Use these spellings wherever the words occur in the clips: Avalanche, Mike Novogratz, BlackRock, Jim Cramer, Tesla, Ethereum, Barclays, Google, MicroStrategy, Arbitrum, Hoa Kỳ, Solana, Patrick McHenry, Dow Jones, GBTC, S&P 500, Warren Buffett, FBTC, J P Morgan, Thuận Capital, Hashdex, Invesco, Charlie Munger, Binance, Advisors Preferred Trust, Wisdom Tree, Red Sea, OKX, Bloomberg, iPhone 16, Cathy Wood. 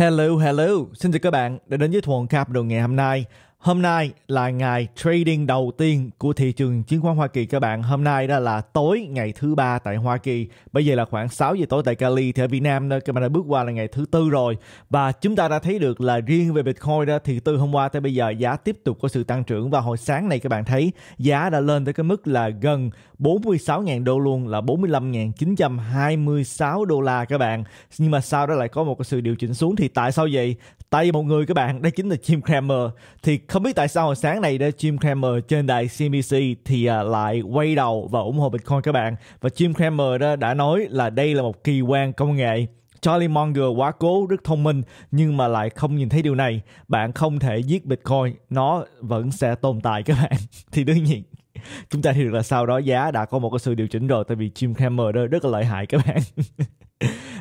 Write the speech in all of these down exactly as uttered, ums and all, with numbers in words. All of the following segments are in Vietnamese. Hello, hello. Xin chào các bạn đã đến với Thuận Capital ngày hôm nay. Hôm nay là ngày trading đầu tiên của thị trường chứng khoán Hoa Kỳ các bạn. Hôm nay đó là tối ngày thứ ba tại Hoa Kỳ. Bây giờ là khoảng sáu giờ tối tại Cali. Thì ở Việt Nam đó, các bạn đã bước qua là ngày thứ tư rồi. Và chúng ta đã thấy được là riêng về Bitcoin đó, thì từ hôm qua tới bây giờ giá tiếp tục có sự tăng trưởng. Và hồi sáng này các bạn thấy giá đã lên tới cái mức là gần bốn mươi sáu nghìn đô luôn, là bốn mươi lăm nghìn chín trăm hai mươi sáu đô la các bạn. Nhưng mà sau đó lại có một cái sự điều chỉnh xuống. Thì tại sao vậy? Tại vì một người các bạn, đó chính là Jim Cramer. Thì không biết tại sao hồi sáng này đó, Jim Cramer trên đài C N B C thì à, lại quay đầu và ủng hộ Bitcoin các bạn. Và Jim Cramer đó đã nói là đây là một kỳ quan công nghệ. Charlie Munger quá cố, rất thông minh nhưng mà lại không nhìn thấy điều này. Bạn không thể giết Bitcoin, nó vẫn sẽ tồn tại các bạn. Thì đương nhiên chúng ta thấy được là sau đó giá đã có một cái sự điều chỉnh rồi. Tại vì Jim Cramer đó rất là lợi hại các bạn.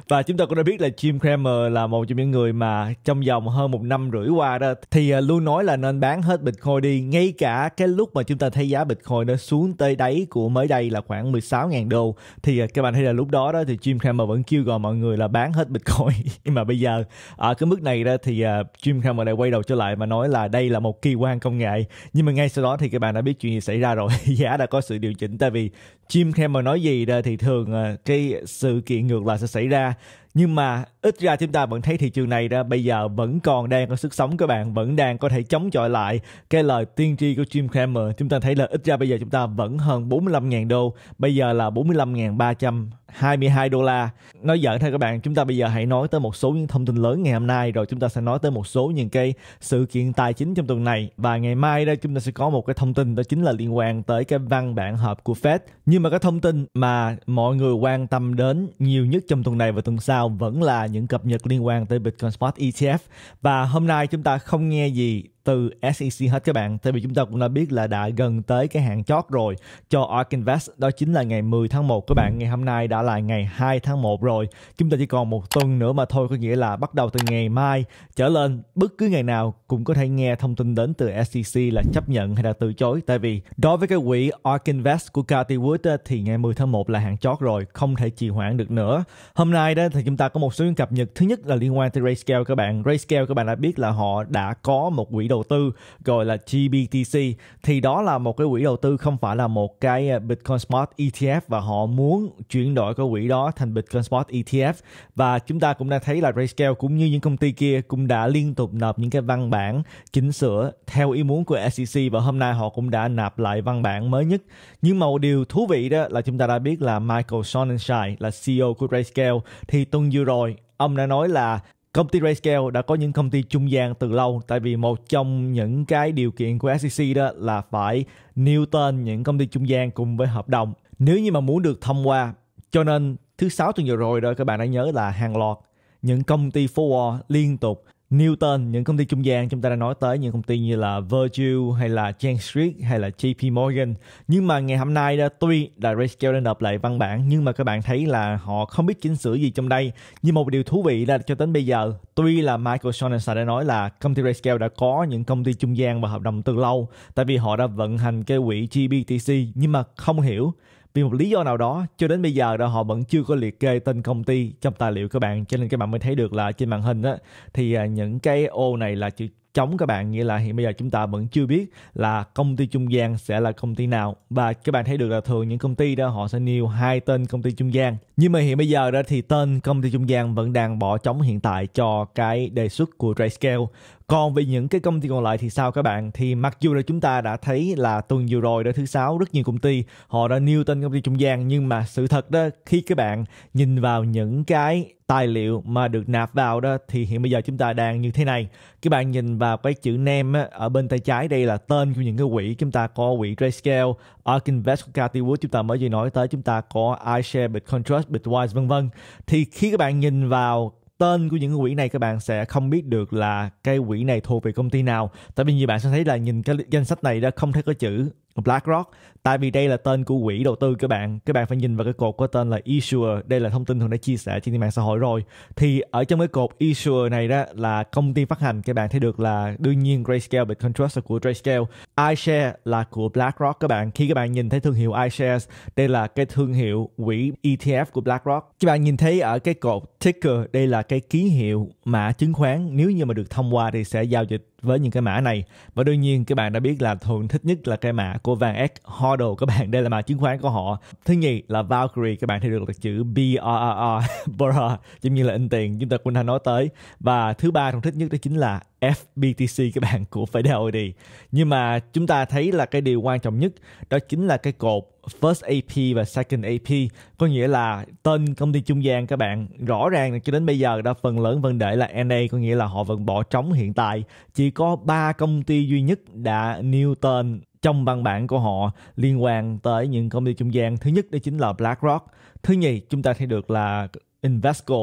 Và chúng ta cũng đã biết là Jim Cramer là một trong những người mà trong vòng hơn một năm rưỡi qua đó thì luôn nói là nên bán hết Bitcoin đi, ngay cả cái lúc mà chúng ta thấy giá Bitcoin nó xuống tới đáy của mới đây là khoảng mười sáu nghìn đô, thì các bạn thấy là lúc đó đó thì Jim Cramer vẫn kêu gọi mọi người là bán hết Bitcoin. Nhưng mà bây giờ ở cái mức này đó thì Jim Cramer lại quay đầu trở lại mà nói là đây là một kỳ quan công nghệ. Nhưng mà ngay sau đó thì các bạn đã biết chuyện gì xảy ra rồi. Giá đã có sự điều chỉnh, tại vì Jim Cramer nói gì đó thì thường cái sự kiện ngược lại sẽ xảy ra. Nhưng mà ít ra chúng ta vẫn thấy thị trường này đó bây giờ vẫn còn đang có sức sống các bạn, vẫn đang có thể chống chọi lại cái lời tiên tri của Jim Cramer. Chúng ta thấy là ít ra bây giờ chúng ta vẫn hơn bốn mươi lăm nghìn đô, bây giờ là bốn mươi lăm nghìn ba trăm hai mươi hai đô la. Nói giỡn thôi các bạn, chúng ta bây giờ hãy nói tới một số những thông tin lớn ngày hôm nay, rồi chúng ta sẽ nói tới một số những cái sự kiện tài chính trong tuần này. Và ngày mai đó chúng ta sẽ có một cái thông tin, đó chính là liên quan tới cái văn bản họp của Fed. Nhưng mà cái thông tin mà mọi người quan tâm đến nhiều nhất trong tuần này và tuần sau vẫn là những cập nhật liên quan tới Bitcoin Spot E T F. Và hôm nay chúng ta không nghe gì từ S E C hết các bạn, tại vì chúng ta cũng đã biết là đã gần tới cái hạn chót rồi cho ARK Invest, đó chính là ngày mười tháng một các bạn. Ngày hôm nay đã là ngày hai tháng một rồi, chúng ta chỉ còn một tuần nữa mà thôi, có nghĩa là bắt đầu từ ngày mai trở lên, bất cứ ngày nào cũng có thể nghe thông tin đến từ S E C là chấp nhận hay là từ chối. Tại vì đối với cái quỹ ARK Invest của Cathy Wood thì ngày mười tháng một là hạn chót rồi, không thể trì hoãn được nữa. Hôm nay đó thì chúng ta có một số những cập nhật. Thứ nhất là liên quan tới Grayscale các bạn. Grayscale các bạn đã biết là họ đã có một quỹ đầu đầu tư gọi là G B T C, thì đó là một cái quỹ đầu tư, không phải là một cái Bitcoin Spot E T F, và họ muốn chuyển đổi cái quỹ đó thành Bitcoin Spot E T F. Và chúng ta cũng đã thấy là Grayscale cũng như những công ty kia cũng đã liên tục nộp những cái văn bản chỉnh sửa theo ý muốn của S E C, và hôm nay họ cũng đã nộp lại văn bản mới nhất. Nhưng mà một điều thú vị đó là chúng ta đã biết là Michael Sonnenshein là C E O của Grayscale, thì tuần vừa rồi ông đã nói là công ty Grayscale đã có những công ty trung gian từ lâu, tại vì một trong những cái điều kiện của S E C đó là phải nêu tên những công ty trung gian cùng với hợp đồng nếu như mà muốn được thông qua. Cho nên thứ sáu tuần vừa rồi đó các bạn đã nhớ là hàng loạt những công ty forward liên tục nêu tên những công ty trung gian. Chúng ta đã nói tới những công ty như là Virtu hay là Jane Street hay là J P Morgan. Nhưng mà ngày hôm nay đã, tuy là Grayscale đã nộp lại văn bản, nhưng mà các bạn thấy là họ không biết chỉnh sửa gì trong đây. Nhưng một điều thú vị là cho đến bây giờ, tuy là Michael Sonnenshein đã nói là công ty Grayscale đã có những công ty trung gian và hợp đồng từ lâu, tại vì họ đã vận hành cái quỹ G B T C, nhưng mà không hiểu vì một lý do nào đó cho đến bây giờ đó họ vẫn chưa có liệt kê tên công ty trong tài liệu các bạn. Cho nên các bạn mới thấy được là trên màn hình đó, thì những cái ô này là chữ trống các bạn, nghĩa là hiện bây giờ chúng ta vẫn chưa biết là công ty trung gian sẽ là công ty nào. Và các bạn thấy được là thường những công ty đó họ sẽ nêu hai tên công ty trung gian, nhưng mà hiện bây giờ đó thì tên công ty trung gian vẫn đang bỏ trống hiện tại cho cái đề xuất của Grayscale. Còn về những cái công ty còn lại thì sao các bạn? Thì mặc dù là chúng ta đã thấy là tuần vừa rồi đó thứ sáu rất nhiều công ty họ đã nêu tên công ty trung gian, nhưng mà sự thật đó khi các bạn nhìn vào những cái tài liệu mà được nạp vào đó thì hiện bây giờ chúng ta đang như thế này. Các bạn nhìn vào cái chữ name ở bên tay trái, đây là tên của những cái quỹ. Chúng ta có quỹ Grayscale, ARK Invest của Cathy Wood, chúng ta mới vừa nói tới, chúng ta có iShares, Bitcoin Trust, Bitwise vân vân. Thì khi các bạn nhìn vào tên của những quỹ này các bạn sẽ không biết được là cái quỹ này thuộc về công ty nào, tại vì như bạn sẽ thấy là nhìn cái danh sách này đã không thấy có chữ BlackRock, tại vì đây là tên của quỹ đầu tư các bạn. Các bạn phải nhìn vào cái cột có tên là Issuer. Đây là thông tin Thuận đã chia sẻ trên mạng xã hội rồi. Thì ở trong cái cột Issuer này đó là công ty phát hành. Các bạn thấy được là đương nhiên Grayscale, Bitcoin Trust là của Grayscale, iShares là của BlackRock các bạn. Khi các bạn nhìn thấy thương hiệu iShares, đây là cái thương hiệu quỹ E T F của BlackRock. Các bạn nhìn thấy ở cái cột Ticker, đây là cái ký hiệu mã chứng khoán. Nếu như mà được thông qua thì sẽ giao dịch với những cái mã này. Và đương nhiên các bạn đã biết là Thuận thích nhất là cái mã của vàng X Hodl các bạn. Đây là mã chứng khoán của họ. Thứ nhì là Valkyrie. Các bạn thấy được là chữ B R R R, bê rờ rờ, giống như là in tiền. Chúng ta cũng đã nói tới. Và thứ ba Thuận thích nhất đó chính là F B T C các bạn, của Fidelity. Nhưng mà chúng ta thấy là cái điều quan trọng nhất đó chính là cái cột First A P và Second A P, có nghĩa là tên công ty trung gian các bạn. Rõ ràng là cho đến bây giờ đã phần lớn vấn đề là N A, có nghĩa là họ vẫn bỏ trống. Hiện tại chỉ có ba công ty duy nhất đã nêu tên trong văn bản của họ liên quan tới những công ty trung gian. Thứ nhất đó chính là BlackRock. Thứ nhì chúng ta thấy được là Invesco.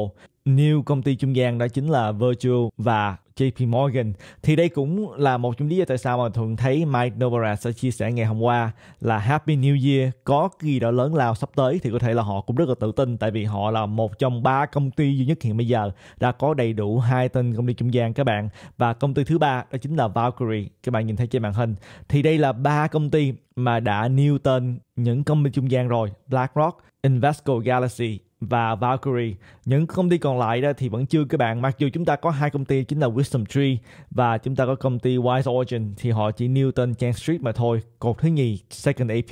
New công ty trung gian đó chính là Virtu và J P Morgan. Thì đây cũng là một trong lý do tại sao mà Thuận thấy Mike Novogratz đã chia sẻ ngày hôm qua là Happy New Year, có gì đó lớn lao sắp tới. Thì có thể là họ cũng rất là tự tin, tại vì họ là một trong ba công ty duy nhất hiện bây giờ đã có đầy đủ hai tên công ty trung gian các bạn. Và công ty thứ ba đó chính là Valkyrie, các bạn nhìn thấy trên màn hình. Thì đây là ba công ty mà đã nêu tên những công ty trung gian rồi: BlackRock, Invesco, Galaxy và Valkyrie. Những công ty còn lại đó thì vẫn chưa các bạn. Mặc dù chúng ta có hai công ty chính là Wisdom Tree và chúng ta có công ty Wise Origin, thì họ chỉ nêu tên Chan Street mà thôi. Cột thứ nhì Second A P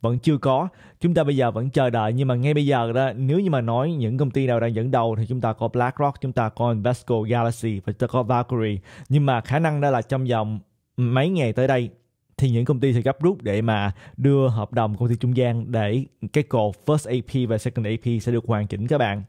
vẫn chưa có. Chúng ta bây giờ vẫn chờ đợi. Nhưng mà ngay bây giờ đó, nếu như mà nói những công ty nào đang dẫn đầu thì chúng ta có BlackRock, chúng ta có Invesco, Galaxy và chúng ta có Valkyrie. Nhưng mà khả năng đó là trong vòng mấy ngày tới đây thì những công ty sẽ gấp rút để mà đưa hợp đồng công ty trung gian để cái cột First A P và Second A P sẽ được hoàn chỉnh các bạn.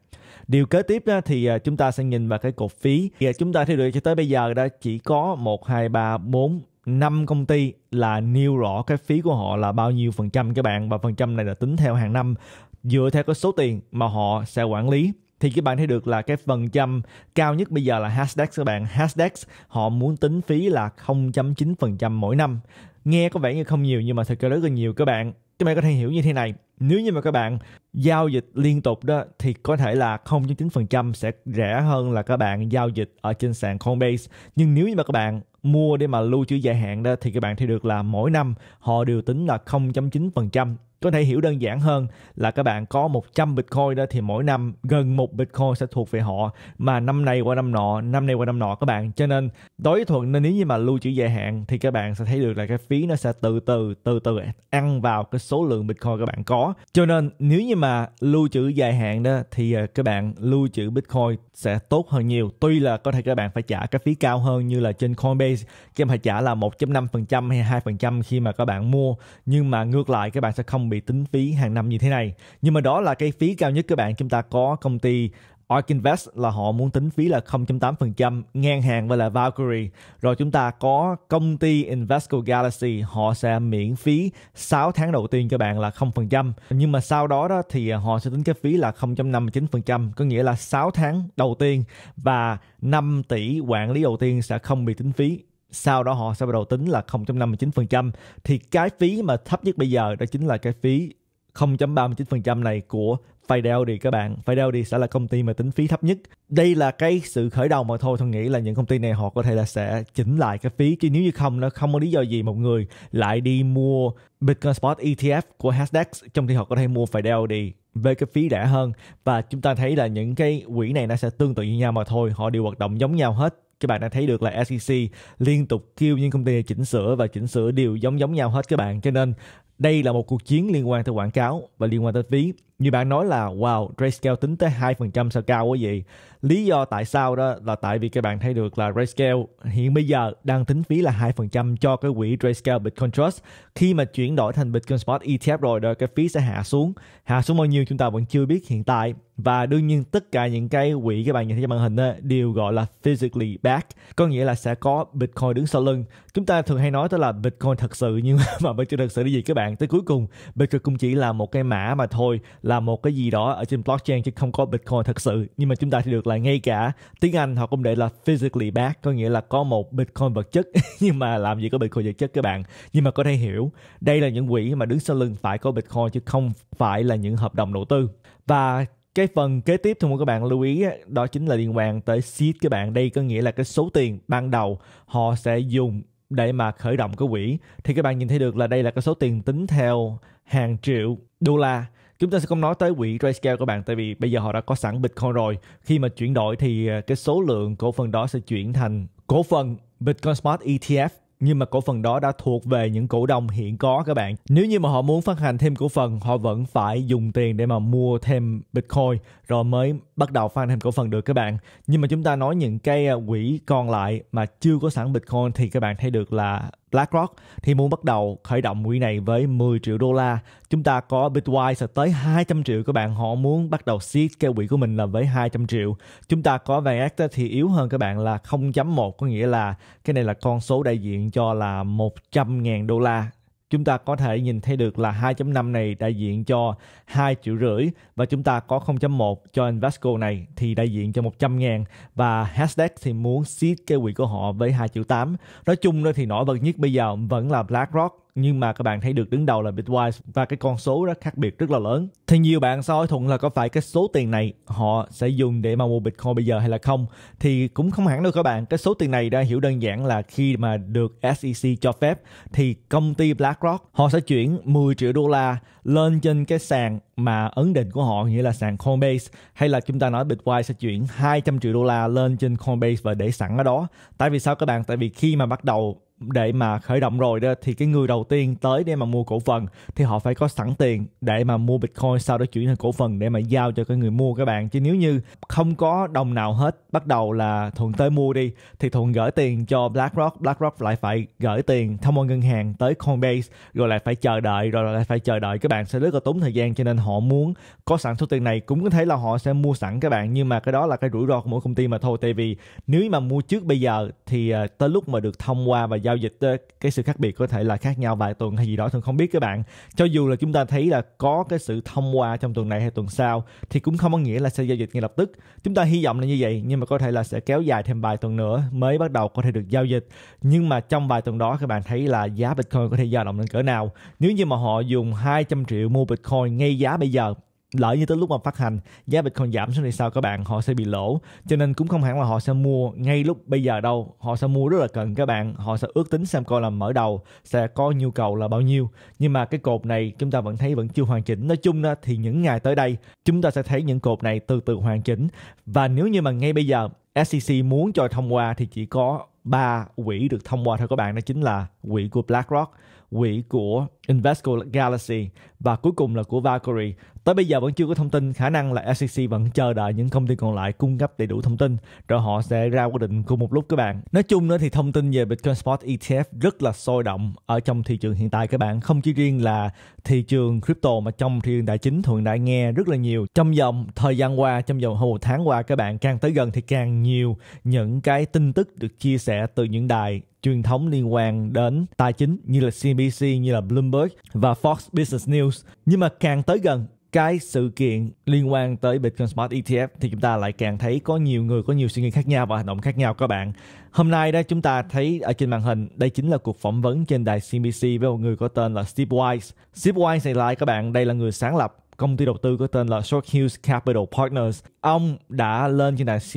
Điều kế tiếp đó thì chúng ta sẽ nhìn vào cái cột phí. Và chúng ta thấy được cho tới bây giờ đã chỉ có một, hai, ba, bốn, năm công ty là nêu rõ cái phí của họ là bao nhiêu phần trăm các bạn. Và phần trăm này là tính theo hàng năm, dựa theo cái số tiền mà họ sẽ quản lý. Thì các bạn thấy được là cái phần trăm cao nhất bây giờ là Hashdex các bạn. Hashdex họ muốn tính phí là không phẩy chín phần trăm mỗi năm. Nghe có vẻ như không nhiều nhưng mà thật ra rất là nhiều các bạn. Các bạn có thể hiểu như thế này. Nếu như mà các bạn giao dịch liên tục đó thì có thể là không phẩy chín phần trăm sẽ rẻ hơn là các bạn giao dịch ở trên sàn Coinbase. Nhưng nếu như mà các bạn mua để mà lưu trữ dài hạn đó thì các bạn thấy được là mỗi năm họ đều tính là không phẩy chín phần trăm. Có thể hiểu đơn giản hơn là các bạn có một trăm Bitcoin đó thì mỗi năm gần một Bitcoin sẽ thuộc về họ, mà năm này qua năm nọ, năm này qua năm nọ các bạn. Cho nên đối với Thuận, nên nếu như mà lưu trữ dài hạn thì các bạn sẽ thấy được là cái phí nó sẽ từ từ từ từ ăn vào cái số lượng Bitcoin các bạn có. Cho nên nếu như mà lưu trữ dài hạn đó thì các bạn lưu trữ Bitcoin sẽ tốt hơn nhiều. Tuy là có thể các bạn phải trả cái phí cao hơn như là trên Coinbase, các bạn phải trả là một phẩy năm phần trăm hay hai phần trăm khi mà các bạn mua, nhưng mà ngược lại các bạn sẽ không bị tính phí hàng năm như thế này. Nhưng mà đó là cái phí cao nhất các bạn. Chúng ta có công ty a rờ ca Invest là họ muốn tính phí là không phẩy tám phần trăm, ngang hàng với là Valkyrie. Rồi chúng ta có công ty Invesco Galaxy, họ sẽ miễn phí sáu tháng đầu tiên các bạn là không phần trăm. Nhưng mà sau đó đó thì họ sẽ tính cái phí là không phẩy năm mươi chín phần trăm, có nghĩa là sáu tháng đầu tiên và năm tỷ quản lý đầu tiên sẽ không bị tính phí. Sau đó họ sẽ bắt đầu tính là không phẩy năm mươi chín phần trăm. Thì cái phí mà thấp nhất bây giờ đó chính là cái phí không phẩy ba mươi chín phần trăm này của Fidelity các bạn. Fidelity sẽ là công ty mà tính phí thấp nhất. Đây là cái sự khởi đầu mà thôi. Tôi nghĩ là những công ty này họ có thể là sẽ chỉnh lại cái phí, chứ nếu như không nó không có lý do gì một người lại đi mua Bitcoin Spot E T F của Hashdex trong khi họ có thể mua Fidelity về cái phí rẻ hơn. Và chúng ta thấy là những cái quỹ này nó sẽ tương tự như nhau mà thôi, họ đều hoạt động giống nhau hết. Các bạn đã thấy được là S E C liên tục kêu những công ty chỉnh sửa và chỉnh sửa đều giống giống nhau hết các bạn. Cho nên đây là một cuộc chiến liên quan tới quảng cáo và liên quan tới phí. Như bạn nói là wow, Grayscale tính tới hai phần trăm sao cao quá vậy. Lý do tại sao đó là tại vì các bạn thấy được là Grayscale hiện bây giờ đang tính phí là hai phần trăm cho cái quỹ Grayscale Bitcoin Trust. Khi mà chuyển đổi thành Bitcoin Spot E T F rồi đó, cái phí sẽ hạ xuống. Hạ xuống bao nhiêu chúng ta vẫn chưa biết hiện tại. Và đương nhiên tất cả những cái quỹ các bạn nhìn thấy trên màn hình đó, đều gọi là physically backed, có nghĩa là sẽ có Bitcoin đứng sau lưng. Chúng ta thường hay nói tới là Bitcoin thật sự, nhưng mà Bitcoin thật sự là gì các bạn? Tới cuối cùng Bitcoin cũng chỉ là một cái mã mà thôi, là một cái gì đó ở trên blockchain chứ không có Bitcoin thật sự. Nhưng mà chúng ta thì được là ngay cả tiếng Anh họ cũng để là physically backed, có nghĩa là có một Bitcoin vật chất nhưng mà làm gì có Bitcoin vật chất các bạn. Nhưng mà có thể hiểu đây là những quỹ mà đứng sau lưng phải có Bitcoin chứ không phải là những hợp đồng đầu tư. Và cái phần kế tiếp thôi các bạn lưu ý đó chính là liên quan tới seed các bạn. Đây có nghĩa là cái số tiền ban đầu họ sẽ dùng để mà khởi động cái quỹ. Thì các bạn nhìn thấy được là đây là cái số tiền tính theo hàng triệu đô la. Chúng ta sẽ không nói tới quỹ Grayscale các bạn, tại vì bây giờ họ đã có sẵn Bitcoin rồi. Khi mà chuyển đổi thì cái số lượng cổ phần đó sẽ chuyển thành cổ phần Bitcoin Spot E T F. Nhưng mà cổ phần đó đã thuộc về những cổ đông hiện có các bạn. Nếu như mà họ muốn phát hành thêm cổ phần, họ vẫn phải dùng tiền để mà mua thêm Bitcoin rồi mới bắt đầu phát hành thêm cổ phần được các bạn. Nhưng mà chúng ta nói những cái quỹ còn lại mà chưa có sẵn Bitcoin thì các bạn thấy được là BlackRock thì muốn bắt đầu khởi động quỹ này với mười triệu đô la. Chúng ta có Bitwise tới hai trăm triệu các bạn. Họ muốn bắt đầu seed cái quỹ của mình là với hai trăm triệu. Chúng ta có vê kép thì yếu hơn các bạn là không chấm một. Có nghĩa là cái này là con số đại diện cho là một trăm ngàn đô la. Chúng ta có thể nhìn thấy được là hai chấm năm này đại diện cho hai triệu rưỡi. Và chúng ta có không chấm một cho Invesco này thì đại diện cho một trăm ngàn. Và Hashdex thì muốn seed cái quỹ của họ với hai triệu tám. Nói chung đó thì nổi bật nhất bây giờ vẫn là BlackRock. Nhưng mà các bạn thấy được đứng đầu là Bitwise. Và cái con số đó khác biệt rất là lớn. Thì nhiều bạn sẽ hỏi Thuận là có phải cái số tiền này họ sẽ dùng để mà mua Bitcoin bây giờ hay là không? Thì cũng không hẳn đâu các bạn. Cái số tiền này đã hiểu đơn giản là khi mà được S E C cho phép thì công ty BlackRock họ sẽ chuyển mười triệu đô la lên trên cái sàn mà ấn định của họ, nghĩa là sàn Coinbase, hay là chúng ta nói Bitwise sẽ chuyển hai trăm triệu đô la lên trên Coinbase và để sẵn ở đó. Tại vì sao các bạn? Tại vì khi mà bắt đầu để mà khởi động rồi đó thì cái người đầu tiên tới để mà mua cổ phần thì họ phải có sẵn tiền để mà mua Bitcoin, sau đó chuyển thành cổ phần để mà giao cho cái người mua các bạn. Chứ nếu như không có đồng nào hết, bắt đầu là Thuận tới mua đi thì Thuận gửi tiền cho BlackRock, BlackRock lại phải gửi tiền thông qua ngân hàng tới Coinbase, rồi lại phải chờ đợi, rồi lại phải chờ đợi các bạn, sẽ rất là tốn thời gian. Cho nên họ muốn có sẵn số tiền này, cũng có thể là họ sẽ mua sẵn các bạn, nhưng mà cái đó là cái rủi ro của mỗi công ty mà thôi. Tại vì nếu mà mua trước bây giờ thì tới lúc mà được thông qua và giao dịch cái sự khác biệt có thể là khác nhau vài tuần hay gì đó, Thuận không biết các bạn. Cho dù là chúng ta thấy là có cái sự thông qua trong tuần này hay tuần sau thì cũng không có nghĩa là sẽ giao dịch ngay lập tức. Chúng ta hy vọng là như vậy, nhưng mà có thể là sẽ kéo dài thêm vài tuần nữa mới bắt đầu có thể được giao dịch. Nhưng mà trong vài tuần đó các bạn thấy là giá Bitcoin có thể dao động lên cỡ nào. Nếu như mà họ dùng hai trăm triệu mua Bitcoin ngay giá bây giờ, lỡ như tới lúc mà phát hành giá Bitcoin giảm xuống thì sao các bạn? Họ sẽ bị lỗ. Cho nên cũng không hẳn là họ sẽ mua ngay lúc bây giờ đâu. Họ sẽ mua rất là cần các bạn. Họ sẽ ước tính xem coi là mở đầu sẽ có nhu cầu là bao nhiêu. Nhưng mà cái cột này chúng ta vẫn thấy vẫn chưa hoàn chỉnh. Nói chung đó, thì những ngày tới đây chúng ta sẽ thấy những cột này từ từ hoàn chỉnh. Và nếu như mà ngay bây giờ ét e xê muốn cho thông qua thì chỉ có ba quỹ được thông qua thôi các bạn. Đó chính là quỹ của BlackRock, quỹ của Invesco Galaxy và cuối cùng là của Valkyrie. Tới bây giờ vẫn chưa có thông tin, khả năng là ét e xê vẫn chờ đợi những công ty còn lại cung cấp đầy đủ thông tin rồi họ sẽ ra quyết định cùng một lúc các bạn. Nói chung nữa thì thông tin về Bitcoin Spot E T F rất là sôi động ở trong thị trường hiện tại các bạn. Không chỉ riêng là thị trường crypto mà trong thị trường tài chính Thuận đã nghe rất là nhiều trong vòng thời gian qua, trong vòng hơn một tháng qua các bạn. Càng tới gần thì càng nhiều những cái tin tức được chia sẻ từ những đài truyền thống liên quan đến tài chính như là C N B C, như là Bloomberg và Fox Business News. Nhưng mà càng tới gần cái sự kiện liên quan tới Bitcoin Spot E T F thì chúng ta lại càng thấy có nhiều người có nhiều suy nghĩ khác nhau và hành động khác nhau các bạn. Hôm nay đó chúng ta thấy ở trên màn hình, đây chính là cuộc phỏng vấn trên đài C N B C với một người có tên là Steve Weiss. Steve Weiss này lại các bạn, đây là người sáng lập công ty đầu tư có tên là Short Hills Capital Partners. Ông đã lên trên đài C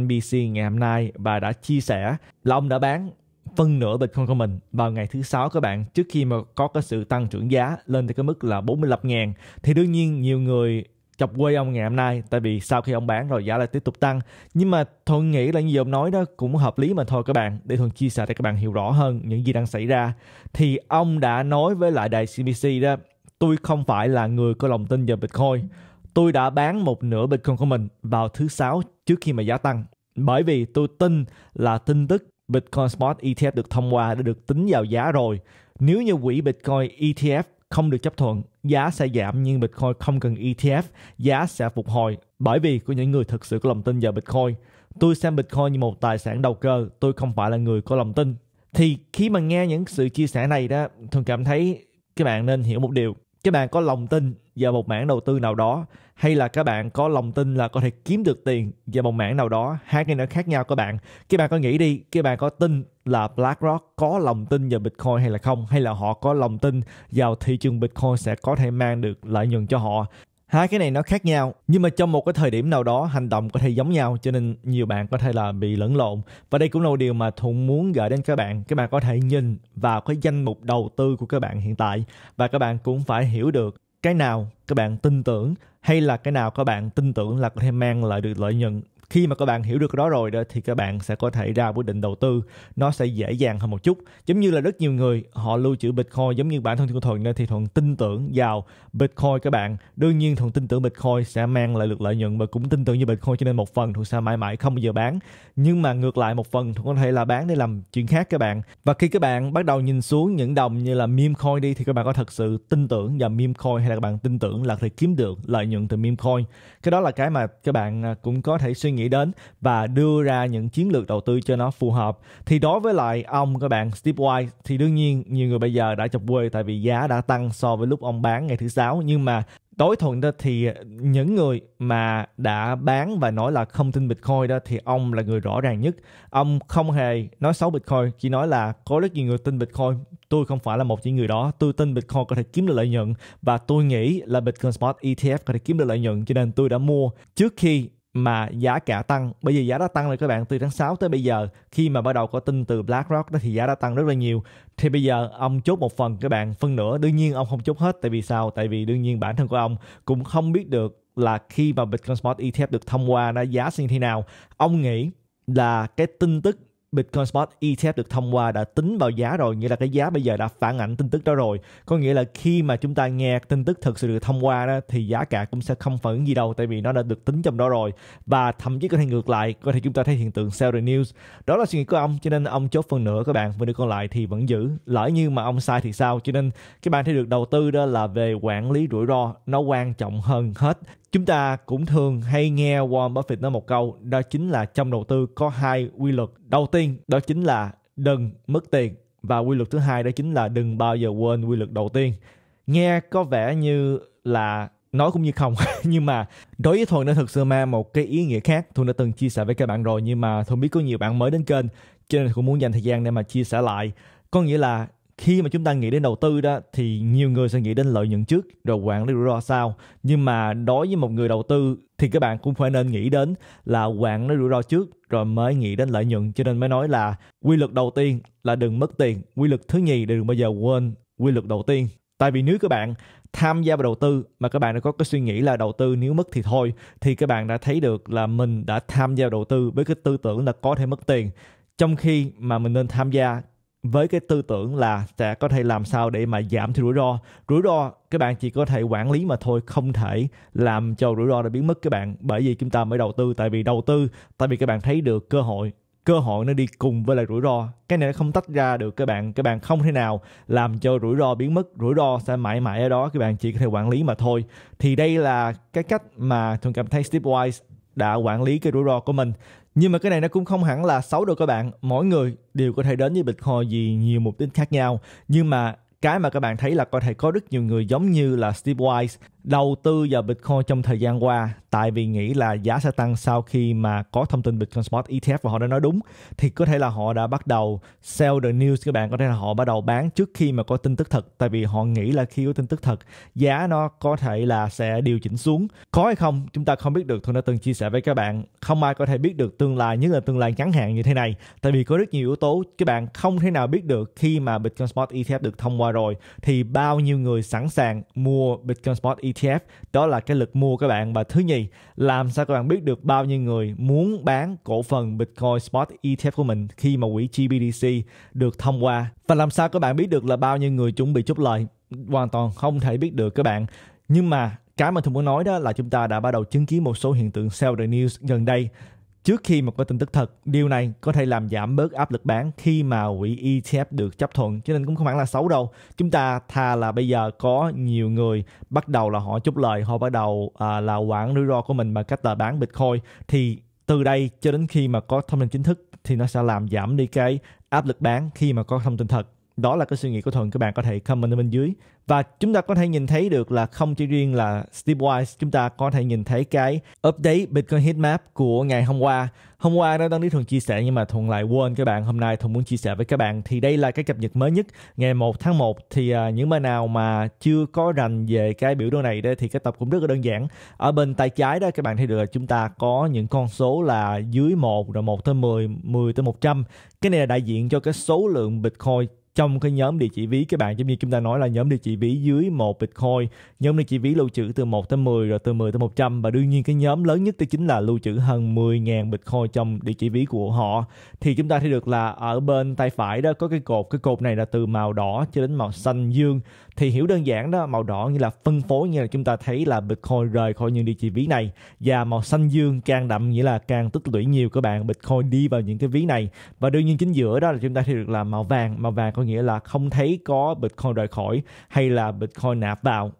N B C ngày hôm nay và đã chia sẻ là ông đã bán phân nửa Bitcoin của mình vào ngày thứ sáu các bạn, trước khi mà có cái sự tăng trưởng giá lên tới cái mức là bốn mươi lăm ngàn. Thì đương nhiên nhiều người chọc quê ông ngày hôm nay, tại vì sau khi ông bán rồi giá lại tiếp tục tăng. Nhưng mà Thuận nghĩ là như ông nói đó cũng hợp lý mà thôi các bạn, để Thuận chia sẻ để các bạn hiểu rõ hơn những gì đang xảy ra. Thì ông đã nói với lại đài C N B C đó, tôi không phải là người có lòng tin về Bitcoin. Tôi đã bán một nửa Bitcoin của mình vào thứ sáu trước khi mà giá tăng. Bởi vì tôi tin là tin tức Bitcoin Spot E T F được thông qua đã được tính vào giá rồi. Nếu như quỹ Bitcoin E T F không được chấp thuận, giá sẽ giảm, nhưng Bitcoin không cần E T F, giá sẽ phục hồi. Bởi vì của những người thực sự có lòng tin vào Bitcoin. Tôi xem Bitcoin như một tài sản đầu cơ, tôi không phải là người có lòng tin. Thì khi mà nghe những sự chia sẻ này đó, Thuận cảm thấy các bạn nên hiểu một điều. Các bạn có lòng tin vào một mảng đầu tư nào đó, hay là các bạn có lòng tin là có thể kiếm được tiền vào một mảng nào đó. Hai cái nó khác nhau các bạn. Các bạn có nghĩ đi, các bạn có tin là BlackRock có lòng tin vào Bitcoin hay là không, hay là họ có lòng tin vào thị trường Bitcoin sẽ có thể mang được lợi nhuận cho họ. Hai cái này nó khác nhau, nhưng mà trong một cái thời điểm nào đó hành động có thể giống nhau, cho nên nhiều bạn có thể là bị lẫn lộn. Và đây cũng là một điều mà Thuận muốn gửi đến các bạn. Các bạn có thể nhìn vào cái danh mục đầu tư của các bạn hiện tại, và các bạn cũng phải hiểu được cái nào các bạn tin tưởng, hay là cái nào các bạn tin tưởng là có thể mang lại được lợi nhuận. Khi mà các bạn hiểu được cái đó rồi đó, thì các bạn sẽ có thể ra quyết định đầu tư, nó sẽ dễ dàng hơn một chút. Giống như là rất nhiều người họ lưu trữ Bitcoin, giống như bản thân của Thuận, nên thì Thuận tin tưởng vào Bitcoin các bạn. Đương nhiên Thuận tin tưởng Bitcoin sẽ mang lại được lợi nhuận và cũng tin tưởng như Bitcoin, cho nên một phần Thuận sẽ mãi mãi không bao giờ bán. Nhưng mà ngược lại một phần Thuận có thể là bán để làm chuyện khác các bạn. Và khi các bạn bắt đầu nhìn xuống những đồng như là meme coin đi, thì các bạn có thật sự tin tưởng vào meme coin hay là các bạn tin tưởng là có thể kiếm được lợi nhuận từ meme coin. Cái đó là cái mà các bạn cũng có thể suy nghĩ nghĩ đến và đưa ra những chiến lược đầu tư cho nó phù hợp. Thì đối với lại ông các bạn Steve Weiss thì đương nhiên nhiều người bây giờ đã chọc quê tại vì giá đã tăng so với lúc ông bán ngày thứ sáu. Nhưng mà đối Thuận đó thì những người mà đã bán và nói là không tin Bitcoin đó thì ông là người rõ ràng nhất. Ông không hề nói xấu Bitcoin, chỉ nói là có rất nhiều người tin Bitcoin. Tôi không phải là một những người đó. Tôi tin Bitcoin có thể kiếm được lợi nhuận và tôi nghĩ là Bitcoin Spot E T F có thể kiếm được lợi nhuận, cho nên tôi đã mua trước khi mà giá cả tăng. Bây giờ giá đã tăng rồi các bạn, từ tháng sáu tới bây giờ, khi mà bắt đầu có tin từ BlackRock đó thì giá đã tăng rất là nhiều. Thì bây giờ ông chốt một phần các bạn, phân nửa. Đương nhiên ông không chốt hết, tại vì sao? Tại vì đương nhiên bản thân của ông cũng không biết được là khi mà Bitcoin Spot E T F được thông qua nó giá như thế nào. Ông nghĩ là cái tin tức Bitcoin Spot E T F được thông qua đã tính vào giá rồi, nghĩa là cái giá bây giờ đã phản ảnh tin tức đó rồi. Có nghĩa là khi mà chúng ta nghe tin tức thực sự được thông qua đó, thì giá cả cũng sẽ không phản ứng gì đâu, tại vì nó đã được tính trong đó rồi. Và thậm chí có thể ngược lại, có thể chúng ta thấy hiện tượng sell the news. Đó là suy nghĩ của ông, cho nên ông chốt phần nửa các bạn, phần nửa còn lại thì vẫn giữ. Lỡ như mà ông sai thì sao? Cho nên các bạn thấy được đầu tư đó là về quản lý rủi ro, nó quan trọng hơn hết. Chúng ta cũng thường hay nghe Warren Buffett nói một câu, đó chính là trong đầu tư có hai quy luật. Đầu tiên đó chính là đừng mất tiền, và quy luật thứ hai đó chính là đừng bao giờ quên quy luật đầu tiên. Nghe có vẻ như là nói cũng như không nhưng mà đối với Thuận nó thực sự mang một cái ý nghĩa khác. Thuận đã từng chia sẻ với các bạn rồi, nhưng mà Thuận biết có nhiều bạn mới đến kênh cho nên cũng muốn dành thời gian để mà chia sẻ lại. Có nghĩa là khi mà chúng ta nghĩ đến đầu tư đó thì nhiều người sẽ nghĩ đến lợi nhuận trước rồi quản lý rủi ro sau. Nhưng mà đối với một người đầu tư thì các bạn cũng phải nên nghĩ đến là quản lý rủi ro trước rồi mới nghĩ đến lợi nhuận. Cho nên mới nói là quy luật đầu tiên là đừng mất tiền, quy luật thứ nhì là đừng bao giờ quên quy luật đầu tiên. Tại vì nếu các bạn tham gia vào đầu tư mà các bạn đã có cái suy nghĩ là đầu tư nếu mất thì thôi, thì các bạn đã thấy được là mình đã tham gia vào đầu tư với cái tư tưởng là có thể mất tiền, trong khi mà mình nên tham gia với cái tư tưởng là sẽ có thể làm sao để mà giảm thiểu rủi ro. Rủi ro các bạn chỉ có thể quản lý mà thôi, không thể làm cho rủi ro đã biến mất các bạn. Bởi vì chúng ta mới đầu tư, tại vì đầu tư, tại vì các bạn thấy được cơ hội. Cơ hội nó đi cùng với lại rủi ro. Cái này nó không tách ra được các bạn. Các bạn không thể nào làm cho rủi ro biến mất. Rủi ro sẽ mãi mãi ở đó, các bạn chỉ có thể quản lý mà thôi. Thì đây là cái cách mà Thuận cảm thấy Steve Weiss đã quản lý cái rủi ro của mình. Nhưng mà cái này nó cũng không hẳn là xấu đâu các bạn. Mỗi người đều có thể đến với Bitcoin vì nhiều mục đích khác nhau. Nhưng mà cái mà các bạn thấy là có thể có rất nhiều người giống như là Steve Weiss đầu tư vào Bitcoin trong thời gian qua, tại vì nghĩ là giá sẽ tăng sau khi mà có thông tin Bitcoin Spot E T F và họ đã nói đúng. Thì có thể là họ đã bắt đầu sell the news các bạn, có thể là họ bắt đầu bán trước khi mà có tin tức thật. Tại vì họ nghĩ là khi có tin tức thật, giá nó có thể là sẽ điều chỉnh xuống. Có hay không chúng ta không biết được. Tôi đã từng chia sẻ với các bạn, không ai có thể biết được tương lai, nhất là tương lai ngắn hạn như thế này. Tại vì có rất nhiều yếu tố các bạn không thể nào biết được. Khi mà Bitcoin Spot E T F được thông qua rồi thì bao nhiêu người sẵn sàng mua Bitcoin Spot E T F. Đó là cái lực mua các bạn. Và thứ nhì, làm sao các bạn biết được bao nhiêu người muốn bán cổ phần Bitcoin Spot E T F của mình khi mà quỹ G B T C được thông qua, và làm sao các bạn biết được là bao nhiêu người chuẩn bị chốt lời? Hoàn toàn không thể biết được các bạn. Nhưng mà cái mà tôi muốn nói đó là chúng ta đã bắt đầu chứng kiến một số hiện tượng sell the news gần đây trước khi mà có tin tức thật. Điều này có thể làm giảm bớt áp lực bán khi mà quỹ E T F được chấp thuận, cho nên cũng không hẳn là xấu đâu. Chúng ta thà là bây giờ có nhiều người bắt đầu là họ chốt lời, họ bắt đầu à, là quản rủi ro của mình bằng cách là bán Bitcoin. Thì từ đây cho đến khi mà có thông tin chính thức thì nó sẽ làm giảm đi cái áp lực bán khi mà có thông tin thật. Đó là cái suy nghĩ của Thuận, các bạn có thể comment ở bên dưới. Và chúng ta có thể nhìn thấy được là không chỉ riêng là Steve Weiss, chúng ta có thể nhìn thấy cái update Bitcoin Heatmap của ngày hôm qua. Hôm qua đó Đăng Lý Thuận chia sẻ nhưng mà Thuận lại quên các bạn. Hôm nay Thuận muốn chia sẻ với các bạn. Thì đây là cái cập nhật mới nhất ngày một tháng một. Thì uh, những bên nào mà chưa có rành về cái biểu đồ này đây, thì cái tập cũng rất là đơn giản. Ở bên tay trái đó các bạn thấy được là chúng ta có những con số là dưới một, rồi một tới mười, mười tới một trăm. Cái này là đại diện cho cái số lượng Bitcoin trong cái nhóm địa chỉ ví các bạn, giống như chúng ta nói là nhóm địa chỉ ví dưới một Bitcoin, nhóm địa chỉ ví lưu trữ từ một tới mười, rồi từ mười tới một trăm, và đương nhiên cái nhóm lớn nhất đó chính là lưu trữ hơn mười nghìn Bitcoin trong địa chỉ ví của họ. Thì chúng ta thấy được là ở bên tay phải đó có cái cột, cái cột này là từ màu đỏ cho đến màu xanh dương. Thì hiểu đơn giản đó, màu đỏ như là phân phối, như là chúng ta thấy là Bitcoin rời khỏi những địa chỉ ví này, và màu xanh dương càng đậm nghĩa là càng tích lũy nhiều các bạn, Bitcoin đi vào những cái ví này. Và đương nhiên chính giữa đó là chúng ta thấy được là màu vàng, màu vàng có nghĩa là không thấy có Bitcoin rời khỏi hay là Bitcoin nạp vào.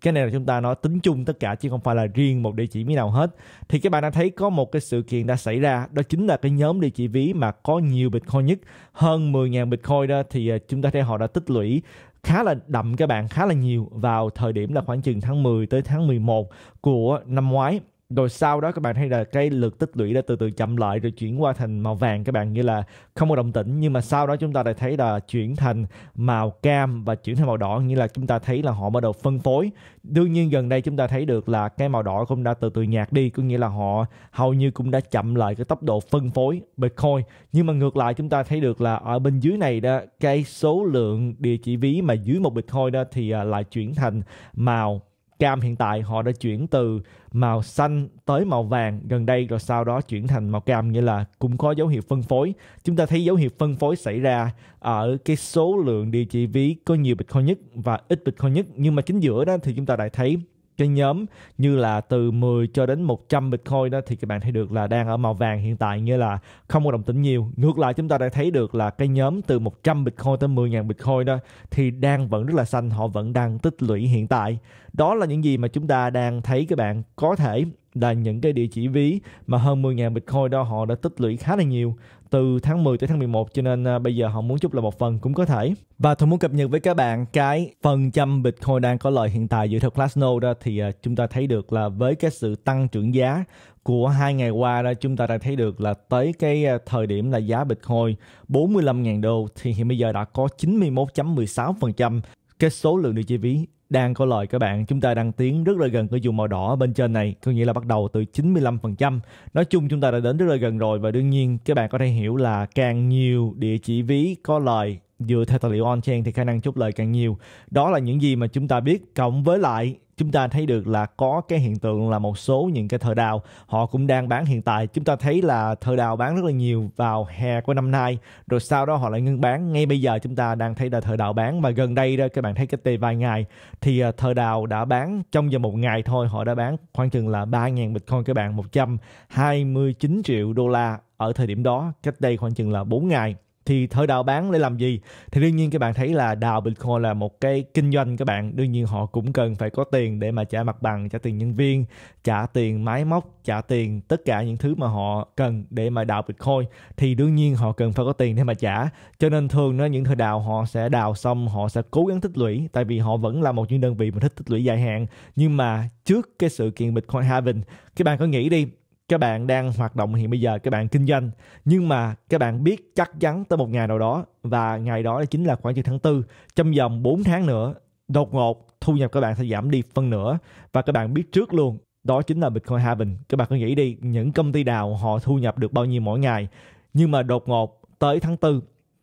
Cái này là chúng ta nói tính chung tất cả chứ không phải là riêng một địa chỉ ví nào hết. Thì các bạn đã thấy có một cái sự kiện đã xảy ra, đó chính là cái nhóm địa chỉ ví mà có nhiều Bitcoin nhất, hơn mười nghìn Bitcoin đó, thì chúng ta thấy họ đã tích lũy khá là đậm các bạn, khá là nhiều vào thời điểm là khoảng chừng tháng mười tới tháng mười một của năm ngoái. Rồi sau đó các bạn thấy là cái lượt tích lũy đã từ từ chậm lại, rồi chuyển qua thành màu vàng các bạn, như là không có động tĩnh. Nhưng mà sau đó chúng ta lại thấy là chuyển thành màu cam và chuyển thành màu đỏ, nghĩa là chúng ta thấy là họ bắt đầu phân phối. Đương nhiên gần đây chúng ta thấy được là cái màu đỏ cũng đã từ từ nhạt đi, có nghĩa là họ hầu như cũng đã chậm lại cái tốc độ phân phối Bitcoin. Nhưng mà ngược lại chúng ta thấy được là ở bên dưới này đó, cái số lượng địa chỉ ví mà dưới một Bitcoin đó thì lại chuyển thành màu cam. Hiện tại họ đã chuyển từ màu xanh tới màu vàng gần đây, rồi sau đó chuyển thành màu cam, nghĩa là cũng có dấu hiệu phân phối. Chúng ta thấy dấu hiệu phân phối xảy ra ở cái số lượng địa chỉ ví có nhiều Bitcoin nhất và ít Bitcoin nhất. Nhưng mà chính giữa đó thì chúng ta lại thấy cái nhóm như là từ mười cho đến một trăm Bitcoin đó, thì các bạn thấy được là đang ở màu vàng hiện tại, nghĩa là không có động tĩnh nhiều. Ngược lại chúng ta đã thấy được là cái nhóm từ một trăm Bitcoin tới mười nghìn Bitcoin đó thì đang vẫn rất là xanh, họ vẫn đang tích lũy hiện tại. Đó là những gì mà chúng ta đang thấy các bạn, có thể là những cái địa chỉ ví mà hơn mười nghìn Bitcoin đó họ đã tích lũy khá là nhiều từ tháng mười tới tháng mười một, cho nên à, bây giờ họ muốn chúc là một phần cũng có thể. Và tôi muốn cập nhật với các bạn cái phần trăm Bitcoin đang có lợi hiện tại dựa theo Glassnode đó, thì à, chúng ta thấy được là với cái sự tăng trưởng giá của hai ngày qua đó, chúng ta đã thấy được là tới cái thời điểm là giá Bitcoin bốn mươi lăm nghìn đô thì hiện bây giờ đã có chín mươi mốt phẩy mười sáu phần trăm cái số lượng địa chỉ ví đang có lời các bạn. Chúng ta đang tiến rất là gần cái vùng màu đỏ bên trên này, có nghĩa là bắt đầu từ chín mươi lăm phần trăm. Nói chung chúng ta đã đến rất là gần rồi, và đương nhiên các bạn có thể hiểu là càng nhiều địa chỉ ví có lời dựa theo tài liệu on-chain thì khả năng chốt lời càng nhiều. Đó là những gì mà chúng ta biết, cộng với lại chúng ta thấy được là có cái hiện tượng là một số những cái thợ đào họ cũng đang bán hiện tại. Chúng ta thấy là thợ đào bán rất là nhiều vào hè của năm nay, rồi sau đó họ lại ngưng bán. Ngay bây giờ chúng ta đang thấy là thợ đào bán, và gần đây đó các bạn thấy cách đây vài ngày thì thợ đào đã bán trong vòng một ngày thôi, họ đã bán khoảng chừng là ba nghìn Bitcoin các bạn, một trăm hai mươi chín triệu đô la ở thời điểm đó, cách đây khoảng chừng là bốn ngày. Thì thợ đào bán để làm gì? Thì đương nhiên các bạn thấy là đào Bitcoin là một cái kinh doanh các bạn. Đương nhiên họ cũng cần phải có tiền để mà trả mặt bằng, trả tiền nhân viên, trả tiền máy móc, trả tiền tất cả những thứ mà họ cần để mà đào Bitcoin. Thì đương nhiên họ cần phải có tiền để mà trả. Cho nên thường đó, những thợ đào họ sẽ đào xong họ sẽ cố gắng tích lũy. Tại vì họ vẫn là một những đơn vị mà thích tích lũy dài hạn. Nhưng mà trước cái sự kiện Bitcoin halving, các bạn có nghĩ đi, các bạn đang hoạt động hiện bây giờ, các bạn kinh doanh, nhưng mà các bạn biết chắc chắn tới một ngày nào đó, và ngày đó chính là khoảng chừng tháng tư, trong vòng bốn tháng nữa, đột ngột thu nhập các bạn sẽ giảm đi phân nửa, và các bạn biết trước luôn, đó chính là Bitcoin halving. Các bạn cứ nghĩ đi, những công ty đào họ thu nhập được bao nhiêu mỗi ngày, nhưng mà đột ngột tới tháng tư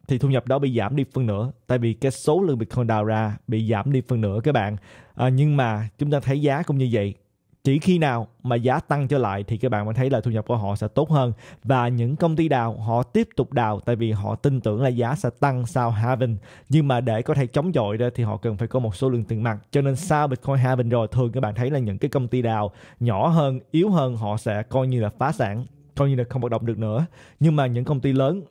thì thu nhập đó bị giảm đi phân nửa, tại vì cái số lượng Bitcoin đào ra bị giảm đi phân nửa các bạn. À, nhưng mà chúng ta thấy giá cũng như vậy. Chỉ khi nào mà giá tăng trở lại thì các bạn mới thấy là thu nhập của họ sẽ tốt hơn, và những công ty đào họ tiếp tục đào tại vì họ tin tưởng là giá sẽ tăng sau halving. Nhưng mà để có thể chống chọi ra thì họ cần phải có một số lượng tiền mặt, cho nên sau Bitcoin halving rồi thường các bạn thấy là những cái công ty đào nhỏ hơn, yếu hơn họ sẽ coi như là phá sản, coi như là không hoạt động được nữa. Nhưng mà những công ty lớn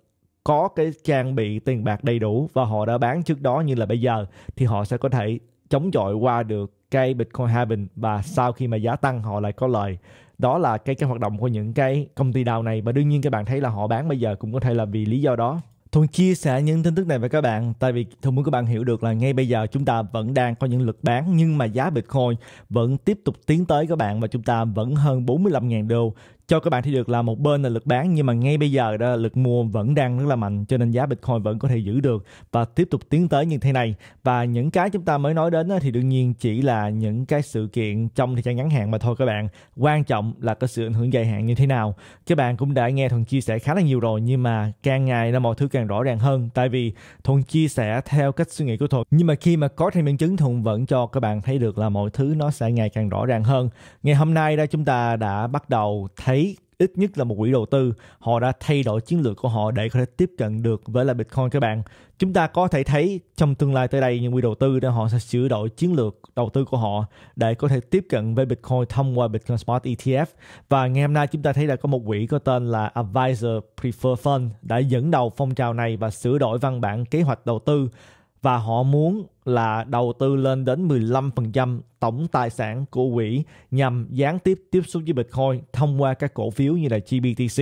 có cái trang bị tiền bạc đầy đủ và họ đã bán trước đó như là bây giờ thì họ sẽ có thể chống chọi qua được cái Bitcoin halving, và sau khi mà giá tăng họ lại có lời. Đó là cái cái hoạt động của những cái công ty đào này, và đương nhiên các bạn thấy là họ bán bây giờ cũng có thể là vì lý do đó. Thuận chia sẻ những tin tức này với các bạn, tại vì Thuận muốn các bạn hiểu được là ngay bây giờ chúng ta vẫn đang có những lực bán, nhưng mà giá Bitcoin vẫn tiếp tục tiến tới các bạn, và chúng ta vẫn hơn bốn mươi lăm nghìn đô. Cho các bạn thấy được là một bên là lực bán, nhưng mà ngay bây giờ đó lực mua vẫn đang rất là mạnh, cho nên giá Bitcoin vẫn có thể giữ được và tiếp tục tiến tới như thế này. Và những cái chúng ta mới nói đến thì đương nhiên chỉ là những cái sự kiện trong thời gian ngắn hạn mà thôi các bạn. Quan trọng là cái sự ảnh hưởng dài hạn như thế nào. Các bạn cũng đã nghe Thuận chia sẻ khá là nhiều rồi, nhưng mà càng ngày là mọi thứ càng rõ ràng hơn, tại vì Thuận chia sẻ theo cách suy nghĩ của Thuận, nhưng mà khi mà có thêm minh chứng, Thuận vẫn cho các bạn thấy được là mọi thứ nó sẽ ngày càng rõ ràng hơn. Ngày hôm nay đó chúng ta đã bắt đầu thấy ít nhất là một quỹ đầu tư họ đã thay đổi chiến lược của họ để có thể tiếp cận được với là Bitcoin các bạn. Chúng ta có thể thấy trong tương lai tới đây những quỹ đầu tư đó họ sẽ sửa đổi chiến lược đầu tư của họ để có thể tiếp cận với Bitcoin thông qua Bitcoin Spot E T F. Và ngày hôm nay chúng ta thấy là có một quỹ có tên là Advisor Preferred Fund đã dẫn đầu phong trào này và sửa đổi văn bản kế hoạch đầu tư, và họ muốn là đầu tư lên đến mười lăm phần trăm tổng tài sản của quỹ nhằm gián tiếp tiếp xúc với Bitcoin thông qua các cổ phiếu như là G B T C.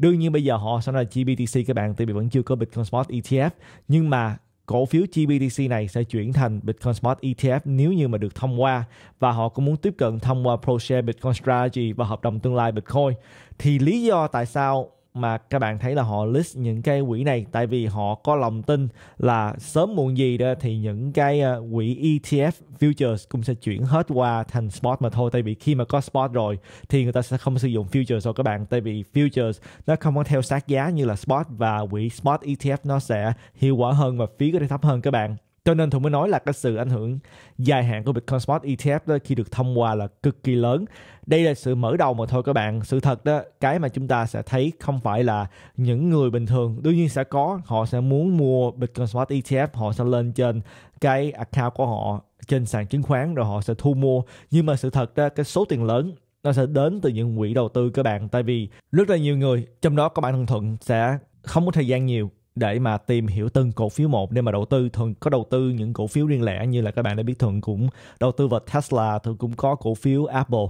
Đương nhiên bây giờ họ sẽ là G B T C các bạn, tại vì vẫn chưa có Bitcoin Spot E T F, nhưng mà cổ phiếu G B T C này sẽ chuyển thành Bitcoin Spot E T F nếu như mà được thông qua, và họ cũng muốn tiếp cận thông qua ProShare Bitcoin Strategy và hợp đồng tương lai Bitcoin. Thì lý do tại sao mà các bạn thấy là họ list những cái quỹ này, tại vì họ có lòng tin là sớm muộn gì đó thì những cái quỹ E T F futures cũng sẽ chuyển hết qua thành spot mà thôi. Tại vì khi mà có spot rồi thì người ta sẽ không sử dụng futures rồi các bạn, tại vì futures nó không có theo sát giá như là spot, và quỹ spot E T F nó sẽ hiệu quả hơn và phí có thể thấp hơn các bạn. Cho nên Thuận mới nói là cái sự ảnh hưởng dài hạn của Bitcoin Spot E T F đó, khi được thông qua là cực kỳ lớn. Đây là sự mở đầu mà thôi các bạn. Sự thật đó, cái mà chúng ta sẽ thấy không phải là những người bình thường, đương nhiên sẽ có, họ sẽ muốn mua Bitcoin Spot E T F, họ sẽ lên trên cái account của họ trên sàn chứng khoán rồi họ sẽ thu mua. Nhưng mà sự thật đó, cái số tiền lớn nó sẽ đến từ những quỹ đầu tư các bạn, tại vì rất là nhiều người, trong đó có bản thân Thuận, sẽ không có thời gian nhiều để mà tìm hiểu từng cổ phiếu một để mà đầu tư. Thuận có đầu tư những cổ phiếu riêng lẻ, như là các bạn đã biết Thuận cũng đầu tư vào Tesla, Thuận cũng có cổ phiếu Apple.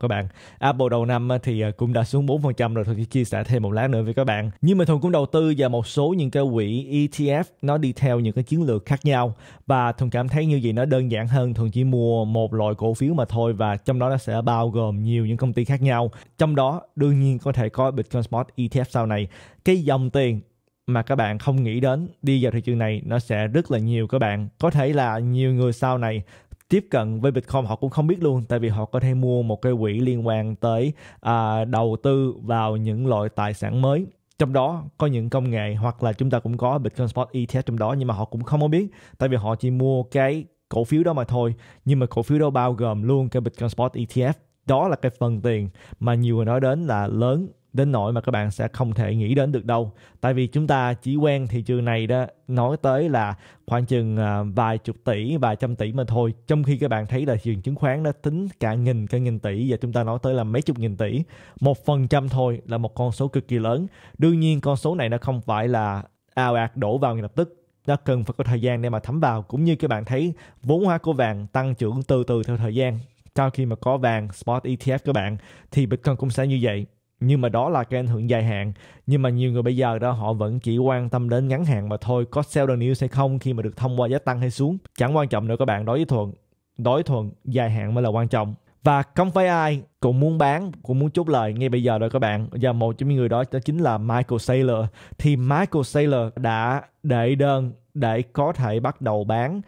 Các bạn, Apple đầu năm thì cũng đã xuống bốn phần trăm rồi, Thuận sẽ chia sẻ thêm một lát nữa với các bạn. Nhưng mà Thuận cũng đầu tư vào một số những cái quỹ E T F nó đi theo những cái chiến lược khác nhau, và Thuận cảm thấy như vậy nó đơn giản hơn. Thuận chỉ mua một loại cổ phiếu mà thôi, và trong đó nó sẽ bao gồm nhiều những công ty khác nhau, trong đó đương nhiên có thể có Bitcoin Spot E T F sau này. Cái dòng tiền mà các bạn không nghĩ đến đi vào thị trường này nó sẽ rất là nhiều các bạn. Có thể là nhiều người sau này tiếp cận với Bitcoin họ cũng không biết luôn, tại vì họ có thể mua một cái quỹ liên quan tới à, đầu tư vào những loại tài sản mới, trong đó có những công nghệ, hoặc là chúng ta cũng có Bitcoin Spot E T F trong đó, nhưng mà họ cũng không có biết, tại vì họ chỉ mua cái cổ phiếu đó mà thôi. Nhưng mà cổ phiếu đó bao gồm luôn cái Bitcoin Spot E T F. Đó là cái phần tiền mà nhiều người nói đến là lớn đến nỗi mà các bạn sẽ không thể nghĩ đến được đâu. Tại vì chúng ta chỉ quen thị trường này đó, nói tới là khoảng chừng vài chục tỷ, vài trăm tỷ mà thôi. Trong khi các bạn thấy là thị trường chứng khoán đã tính cả nghìn, cả nghìn tỷ, và chúng ta nói tới là mấy chục nghìn tỷ. Một phần trăm thôi là một con số cực kỳ lớn. Đương nhiên con số này nó không phải là ào ạt đổ vào ngay lập tức, nó cần phải có thời gian để mà thấm vào. Cũng như các bạn thấy vốn hóa của vàng tăng trưởng từ từ theo thời gian. Sau khi mà có vàng Spot E T F các bạn, thì Bitcoin cũng sẽ như vậy. Nhưng mà đó là cái ảnh hưởng dài hạn. Nhưng mà nhiều người bây giờ đó họ vẫn chỉ quan tâm đến ngắn hạn mà thôi, có sell the news hay không, khi mà được thông qua giá tăng hay xuống chẳng quan trọng nữa các bạn. Đối với Thuận, đối với Thuận dài hạn mới là quan trọng. Và không phải ai cũng muốn bán, cũng muốn chốt lời ngay bây giờ rồi các bạn. Và một trong những người đó, đó chính là Michael Saylor. Thì Michael Saylor đã đệ đơn để có thể bắt đầu bán.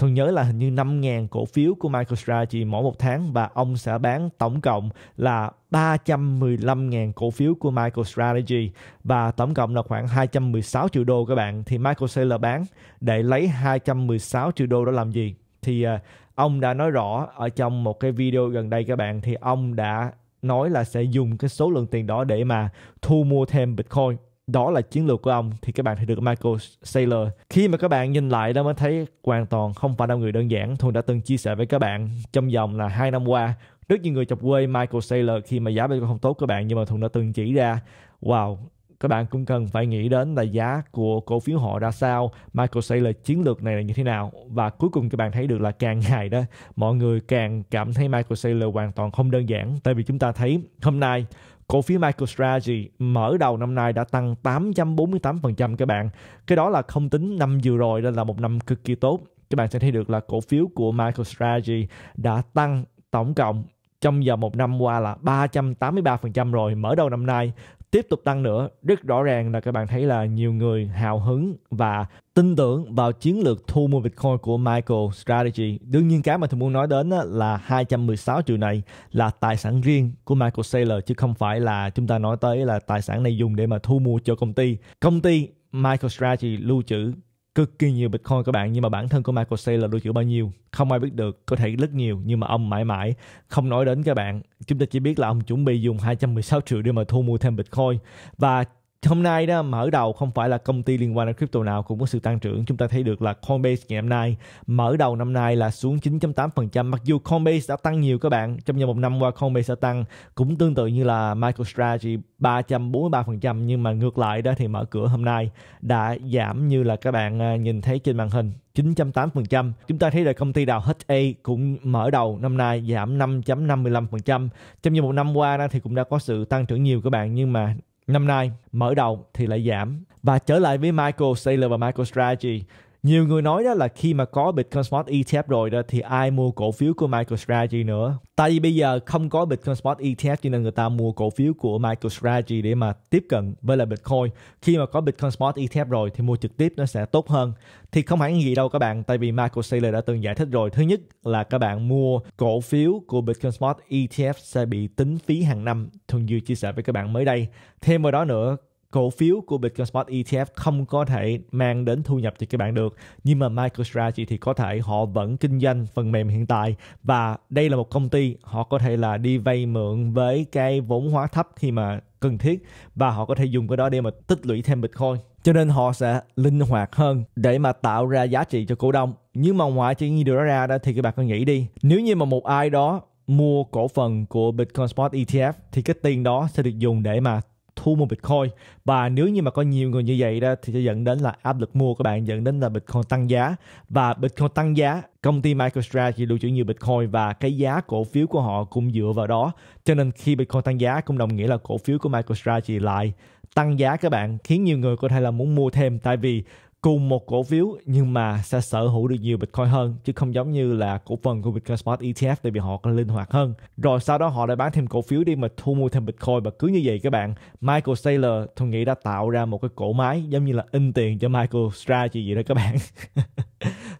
Tôi nhớ là hình như năm nghìn cổ phiếu của MicroStrategy mỗi một tháng, và ông sẽ bán tổng cộng là ba trăm mười lăm nghìn cổ phiếu của MicroStrategy, và tổng cộng là khoảng hai trăm mười sáu triệu đô các bạn. Thì Michael Saylor bán để lấy hai trăm mười sáu triệu đô đó làm gì? Thì uh, ông đã nói rõ ở trong một cái video gần đây các bạn, thì ông đã nói là sẽ dùng cái số lượng tiền đó để mà thu mua thêm Bitcoin. Đó là chiến lược của ông. Thì các bạn thấy được Michael Saylor, khi mà các bạn nhìn lại đó mới thấy hoàn toàn không phải là người đơn giản. Thuận đã từng chia sẻ với các bạn trong vòng là hai năm qua, rất nhiều người chọc quê Michael Saylor khi mà giá Bitcoin không tốt các bạn, nhưng mà Thuận đã từng chỉ ra wow, các bạn cũng cần phải nghĩ đến là giá của cổ phiếu họ ra sao, Michael Saylor chiến lược này là như thế nào. Và cuối cùng các bạn thấy được là càng ngày đó, mọi người càng cảm thấy Michael Saylor hoàn toàn không đơn giản. Tại vì chúng ta thấy hôm nay cổ phiếu MicroStrategy mở đầu năm nay đã tăng tám trăm bốn mươi tám phần trăm các bạn. Cái đó là không tính năm vừa rồi, nên là một năm cực kỳ tốt. Các bạn sẽ thấy được là cổ phiếu của MicroStrategy đã tăng tổng cộng trong giờ một năm qua là ba trăm tám mươi ba phần trăm rồi, mở đầu năm nay tiếp tục tăng nữa. Rất rõ ràng là các bạn thấy là nhiều người hào hứng và tin tưởng vào chiến lược thu mua Bitcoin của MicroStrategy. Đương nhiên cái mà tôi muốn nói đến là hai trăm mười sáu triệu này là tài sản riêng của Michael Saylor, chứ không phải là chúng ta nói tới là tài sản này dùng để mà thu mua cho công ty. Công ty MicroStrategy lưu trữ cực kỳ nhiều Bitcoin các bạn, nhưng mà bản thân của Michael Saylor lưu trữ bao nhiêu không ai biết được, có thể rất nhiều nhưng mà ông mãi mãi không nói đến các bạn. Chúng ta chỉ biết là ông chuẩn bị dùng hai trăm mười sáu triệu để mà thu mua thêm Bitcoin. Và hôm nay đó, mở đầu không phải là công ty liên quan đến crypto nào cũng có sự tăng trưởng. Chúng ta thấy được là Coinbase ngày hôm nay, mở đầu năm nay là xuống chín phẩy tám phần trăm. Mặc dù Coinbase đã tăng nhiều các bạn, trong vòng một năm qua Coinbase đã tăng cũng tương tự như là MicroStrategy ba trăm bốn mươi ba phần trăm, nhưng mà ngược lại đó thì mở cửa hôm nay đã giảm như là các bạn nhìn thấy trên màn hình chín phẩy tám phần trăm. Chúng ta thấy là công ty đào hát a cũng mở đầu năm nay giảm năm phẩy năm mươi lăm phần trăm. Trong vòng một năm qua đó thì cũng đã có sự tăng trưởng nhiều các bạn, nhưng mà năm nay mở đầu thì lại giảm. Và trở lại với Michael Saylor và MicroStrategy, nhiều người nói đó là khi mà có Bitcoin Spot e tê ép rồi đó thì ai mua cổ phiếu của MicroStrategy nữa. Tại vì bây giờ không có Bitcoin Spot e tê ép cho nên người ta mua cổ phiếu của MicroStrategy để mà tiếp cận với là Bitcoin. Khi mà có Bitcoin Spot e tê ép rồi thì mua trực tiếp nó sẽ tốt hơn. Thì không hẳn gì đâu các bạn, tại vì Michael Saylor đã từng giải thích rồi. Thứ nhất là các bạn mua cổ phiếu của Bitcoin Spot e tê ép sẽ bị tính phí hàng năm, Thuận Duy chia sẻ với các bạn mới đây. Thêm vào đó nữa, cổ phiếu của Bitcoin Spot e tê ép không có thể mang đến thu nhập cho các bạn được, nhưng mà MicroStrategy thì có thể, họ vẫn kinh doanh phần mềm hiện tại và đây là một công ty họ có thể là đi vay mượn với cái vốn hóa thấp khi mà cần thiết, và họ có thể dùng cái đó để mà tích lũy thêm Bitcoin, cho nên họ sẽ linh hoạt hơn để mà tạo ra giá trị cho cổ đông. Nhưng mà ngoài chỉ như điều đó ra đó, thì các bạn có nghĩ đi, nếu như mà một ai đó mua cổ phần của Bitcoin Spot e tê ép thì cái tiền đó sẽ được dùng để mà thu mua Bitcoin, và nếu như mà có nhiều người như vậy đó thì sẽ dẫn đến là áp lực mua các bạn, dẫn đến là Bitcoin tăng giá, và Bitcoin tăng giá, công ty MicroStrategy lưu trữ nhiều Bitcoin và cái giá cổ phiếu của họ cũng dựa vào đó, cho nên khi Bitcoin tăng giá cũng đồng nghĩa là cổ phiếu của MicroStrategy lại tăng giá các bạn, khiến nhiều người có thể là muốn mua thêm, tại vì cùng một cổ phiếu nhưng mà sẽ sở hữu được nhiều Bitcoin hơn, chứ không giống như là cổ phần của Bitcoin Spot e tê ép, tại vì họ còn linh hoạt hơn. Rồi sau đó họ đã bán thêm cổ phiếu đi mà thu mua thêm Bitcoin, và cứ như vậy các bạn, Michael Saylor tôi nghĩ đã tạo ra một cái cỗ máy giống như là in tiền cho MicroStrategy vậy đó các bạn.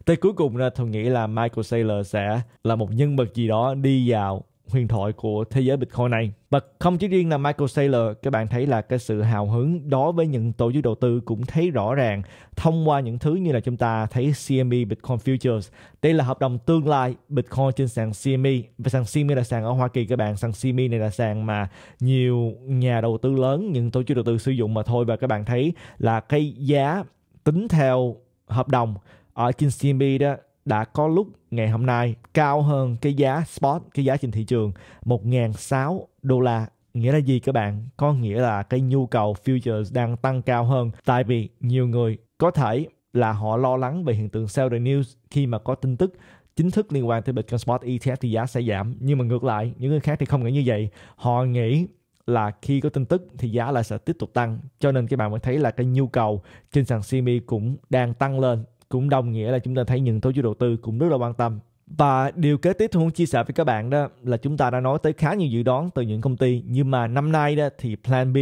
Tới cuối cùng là tôi nghĩ là Michael Saylor sẽ là một nhân vật gì đó đi vào huyền thoại của thế giới Bitcoin này. Và không chỉ riêng là Michael Saylor, các bạn thấy là cái sự hào hứng đối với những tổ chức đầu tư cũng thấy rõ ràng thông qua những thứ như là chúng ta thấy xê em e Bitcoin Futures. Đây là hợp đồng tương lai Bitcoin trên sàn xê em e. Và sàn xê em e là sàn ở Hoa Kỳ các bạn. Sàn xê em e này là sàn mà nhiều nhà đầu tư lớn, những tổ chức đầu tư sử dụng mà thôi. Và các bạn thấy là cái giá tính theo hợp đồng ở trên xê em e đó đã có lúc ngày hôm nay cao hơn cái giá spot, cái giá trên thị trường một nghìn sáu trăm đô la. Nghĩa là gì các bạn? Có nghĩa là cái nhu cầu futures đang tăng cao hơn. Tại vì nhiều người có thể là họ lo lắng về hiện tượng sell the news, khi mà có tin tức chính thức liên quan tới Bitcoin Spot e tê ép thì giá sẽ giảm. Nhưng mà ngược lại, những người khác thì không nghĩ như vậy. Họ nghĩ là khi có tin tức thì giá lại sẽ tiếp tục tăng. Cho nên các bạn mới thấy là cái nhu cầu trên sàn xê em e cũng đang tăng lên, cũng đồng nghĩa là chúng ta thấy những tổ chức đầu tư cũng rất là quan tâm. Và điều kế tiếp tôi muốn chia sẻ với các bạn đó là chúng ta đã nói tới khá nhiều dự đoán từ những công ty, nhưng mà năm nay đó thì Plan B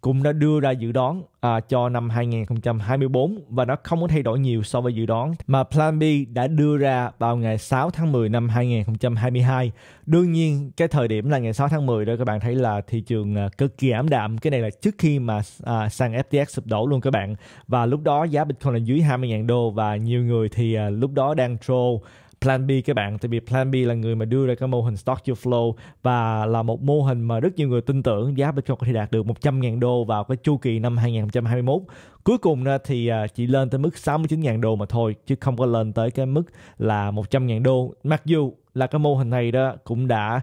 cũng đã đưa ra dự đoán à, cho năm hai nghìn không trăm hai mươi tư, và nó không có thay đổi nhiều so với dự đoán mà Plan B đã đưa ra vào ngày sáu tháng mười năm hai nghìn không trăm hai mươi hai. Đương nhiên cái thời điểm là ngày sáu tháng mười đó các bạn thấy là thị trường cực kỳ ảm đạm. Cái này là trước khi mà à, sàn ép tê ích sụp đổ luôn các bạn, và lúc đó giá Bitcoin là dưới hai mươi nghìn đô, và nhiều người thì à, lúc đó đang troll Plan B các bạn, tại vì Plan B là người mà đưa ra cái mô hình Stock to Flow, và là một mô hình mà rất nhiều người tin tưởng giá Bitcoin có thể đạt được một trăm nghìn đô vào cái chu kỳ năm hai nghìn không trăm hai mươi mốt. Cuối cùng thì chỉ lên tới mức sáu mươi chín nghìn đô mà thôi, chứ không có lên tới cái mức là một trăm nghìn đô. Mặc dù là cái mô hình này đó cũng đã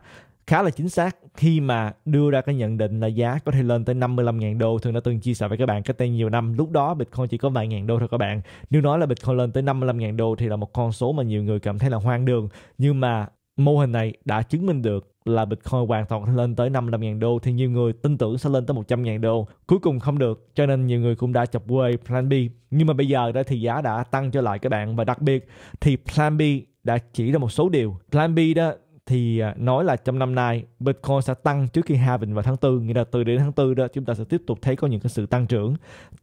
khá là chính xác khi mà đưa ra cái nhận định là giá có thể lên tới năm mươi lăm ngàn đô. Thường đã từng chia sẻ với các bạn cách đây nhiều năm, lúc đó Bitcoin chỉ có vài ngàn đô thôi các bạn. Nếu nói là Bitcoin lên tới năm mươi lăm ngàn đô thì là một con số mà nhiều người cảm thấy là hoang đường, nhưng mà mô hình này đã chứng minh được là Bitcoin hoàn toàn lên tới năm mươi lăm ngàn đô thì nhiều người tin tưởng sẽ lên tới một trăm ngàn đô. Cuối cùng không được, cho nên nhiều người cũng đã chọc quê Plan B. Nhưng mà bây giờ đó thì giá đã tăng trở lại các bạn, và đặc biệt thì Plan B đã chỉ ra một số điều. Plan B đó thì nói là trong năm nay Bitcoin sẽ tăng trước khi halving vào tháng tư, nghĩa là từ đến tháng tư đó chúng ta sẽ tiếp tục thấy có những cái sự tăng trưởng.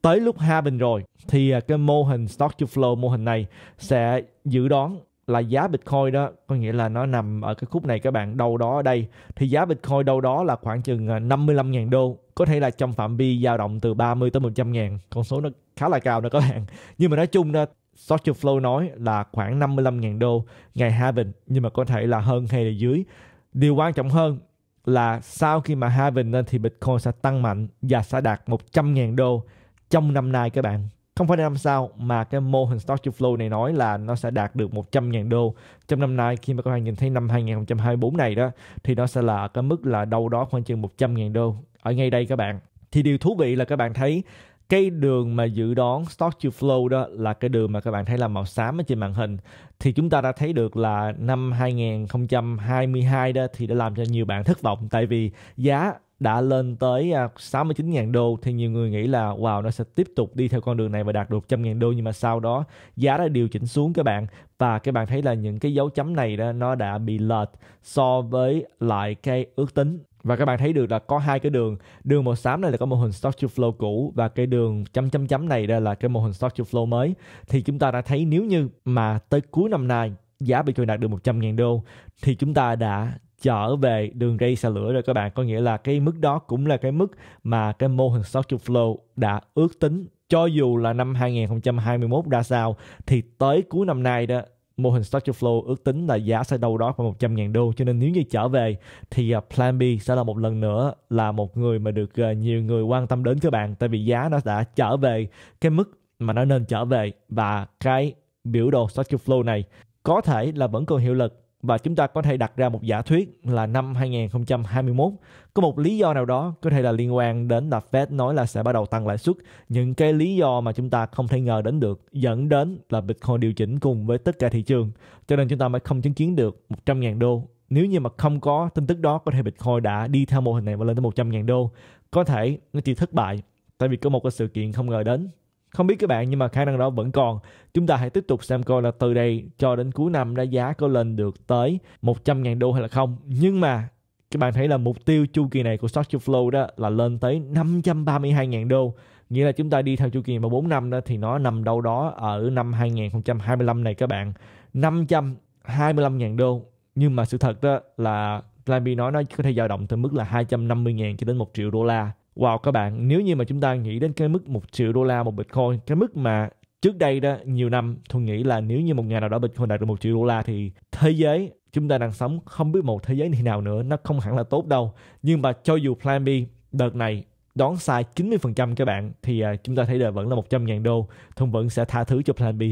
Tới lúc halving rồi thì cái mô hình Stock to Flow, mô hình này sẽ dự đoán là giá Bitcoin đó, có nghĩa là nó nằm ở cái khúc này các bạn, đâu đó ở đây thì giá Bitcoin đâu đó là khoảng chừng năm mươi lăm ngàn đô, có thể là trong phạm vi dao động từ ba mươi tới một trăm ngàn, con số nó khá là cao đó các bạn. Nhưng mà nói chung đó, Stock to Flow nói là khoảng năm mươi lăm ngàn đô ngày halving, nhưng mà có thể là hơn hay là dưới. Điều quan trọng hơn là sau khi mà halving lên thì Bitcoin sẽ tăng mạnh và sẽ đạt một trăm ngàn đô trong năm nay các bạn. Không phải năm sau, mà cái mô hình Stock to Flow này nói là nó sẽ đạt được một trăm ngàn đô trong năm nay. Khi mà các bạn nhìn thấy năm hai nghìn không trăm hai mươi tư này đó thì nó sẽ là cái mức là đâu đó khoảng chừng một trăm ngàn đô ở ngay đây các bạn. Thì điều thú vị là các bạn thấy cái đường mà dự đoán Stock to Flow đó là cái đường mà các bạn thấy là màu xám ở trên màn hình. Thì chúng ta đã thấy được là năm hai nghìn không trăm hai mươi hai đó thì đã làm cho nhiều bạn thất vọng, tại vì giá đã lên tới sáu mươi chín ngàn đô thì nhiều người nghĩ là wow, nó sẽ tiếp tục đi theo con đường này và đạt được một trăm ngàn đô, nhưng mà sau đó giá đã điều chỉnh xuống các bạn. Và các bạn thấy là những cái dấu chấm này đó, nó đã bị lệch so với lại cái ước tính. Và các bạn thấy được là có hai cái đường, đường màu xám này là có mô hình Stock to Flow cũ, và cái đường chấm chấm chấm này đó là cái mô hình Stock to Flow mới. Thì chúng ta đã thấy nếu như mà tới cuối năm nay giá Bitcoin đạt được một trăm ngàn đô thì chúng ta đã trở về đường ray xà lửa rồi các bạn. Có nghĩa là cái mức đó cũng là cái mức mà cái mô hình Stock to Flow đã ước tính. Cho dù là năm hai nghìn không trăm hai mươi mốt ra sao thì tới cuối năm nay đó, mô hình Stock to Flow ước tính là giá sẽ đâu đó khoảng một trăm ngàn đô. Cho nên nếu như trở về thì Plan B sẽ là một lần nữa là một người mà được nhiều người quan tâm đến các bạn. Tại vì giá nó đã trở về cái mức mà nó nên trở về, và cái biểu đồ Stock to Flow này có thể là vẫn còn hiệu lực. Và chúng ta có thể đặt ra một giả thuyết là năm hai nghìn không trăm hai mươi mốt có một lý do nào đó, có thể là liên quan đến là Fed nói là sẽ bắt đầu tăng lãi suất. Những cái lý do mà chúng ta không thể ngờ đến được dẫn đến là Bitcoin điều chỉnh cùng với tất cả thị trường. Cho nên chúng ta mới không chứng kiến được một trăm ngàn đô. Nếu như mà không có tin tức đó, có thể Bitcoin đã đi theo mô hình này và lên tới một trăm ngàn đô. Có thể nó chỉ thất bại, tại vì có một cái sự kiện không ngờ đến. Không biết các bạn, nhưng mà khả năng đó vẫn còn. Chúng ta hãy tiếp tục xem coi là từ đây cho đến cuối năm đã giá có lên được tới một trăm ngàn đô hay là không. Nhưng mà các bạn thấy là mục tiêu chu kỳ này của Stock to Flow đó là lên tới năm trăm ba mươi hai ngàn đô. Nghĩa là chúng ta đi theo chu kỳ mà bốn năm đó thì nó nằm đâu đó ở năm hai nghìn không trăm hai mươi lăm này các bạn. năm trăm hai mươi lăm ngàn đô. Nhưng mà sự thật đó là Plan B nói nó có thể dao động từ mức là hai trăm năm mươi ngàn cho đến một triệu đô la. Wow các bạn, nếu như mà chúng ta nghĩ đến cái mức một triệu đô la một Bitcoin, cái mức mà trước đây đó nhiều năm tôi nghĩ là nếu như một ngày nào đó Bitcoin đạt được một triệu đô la thì thế giới chúng ta đang sống không biết một thế giới như thế nào nữa, nó không hẳn là tốt đâu. Nhưng mà cho dù Plan B đợt này đoán sai chín mươi phần trăm các bạn, thì chúng ta thấy là vẫn là một trăm ngàn đô, tôi vẫn sẽ tha thứ cho Plan B.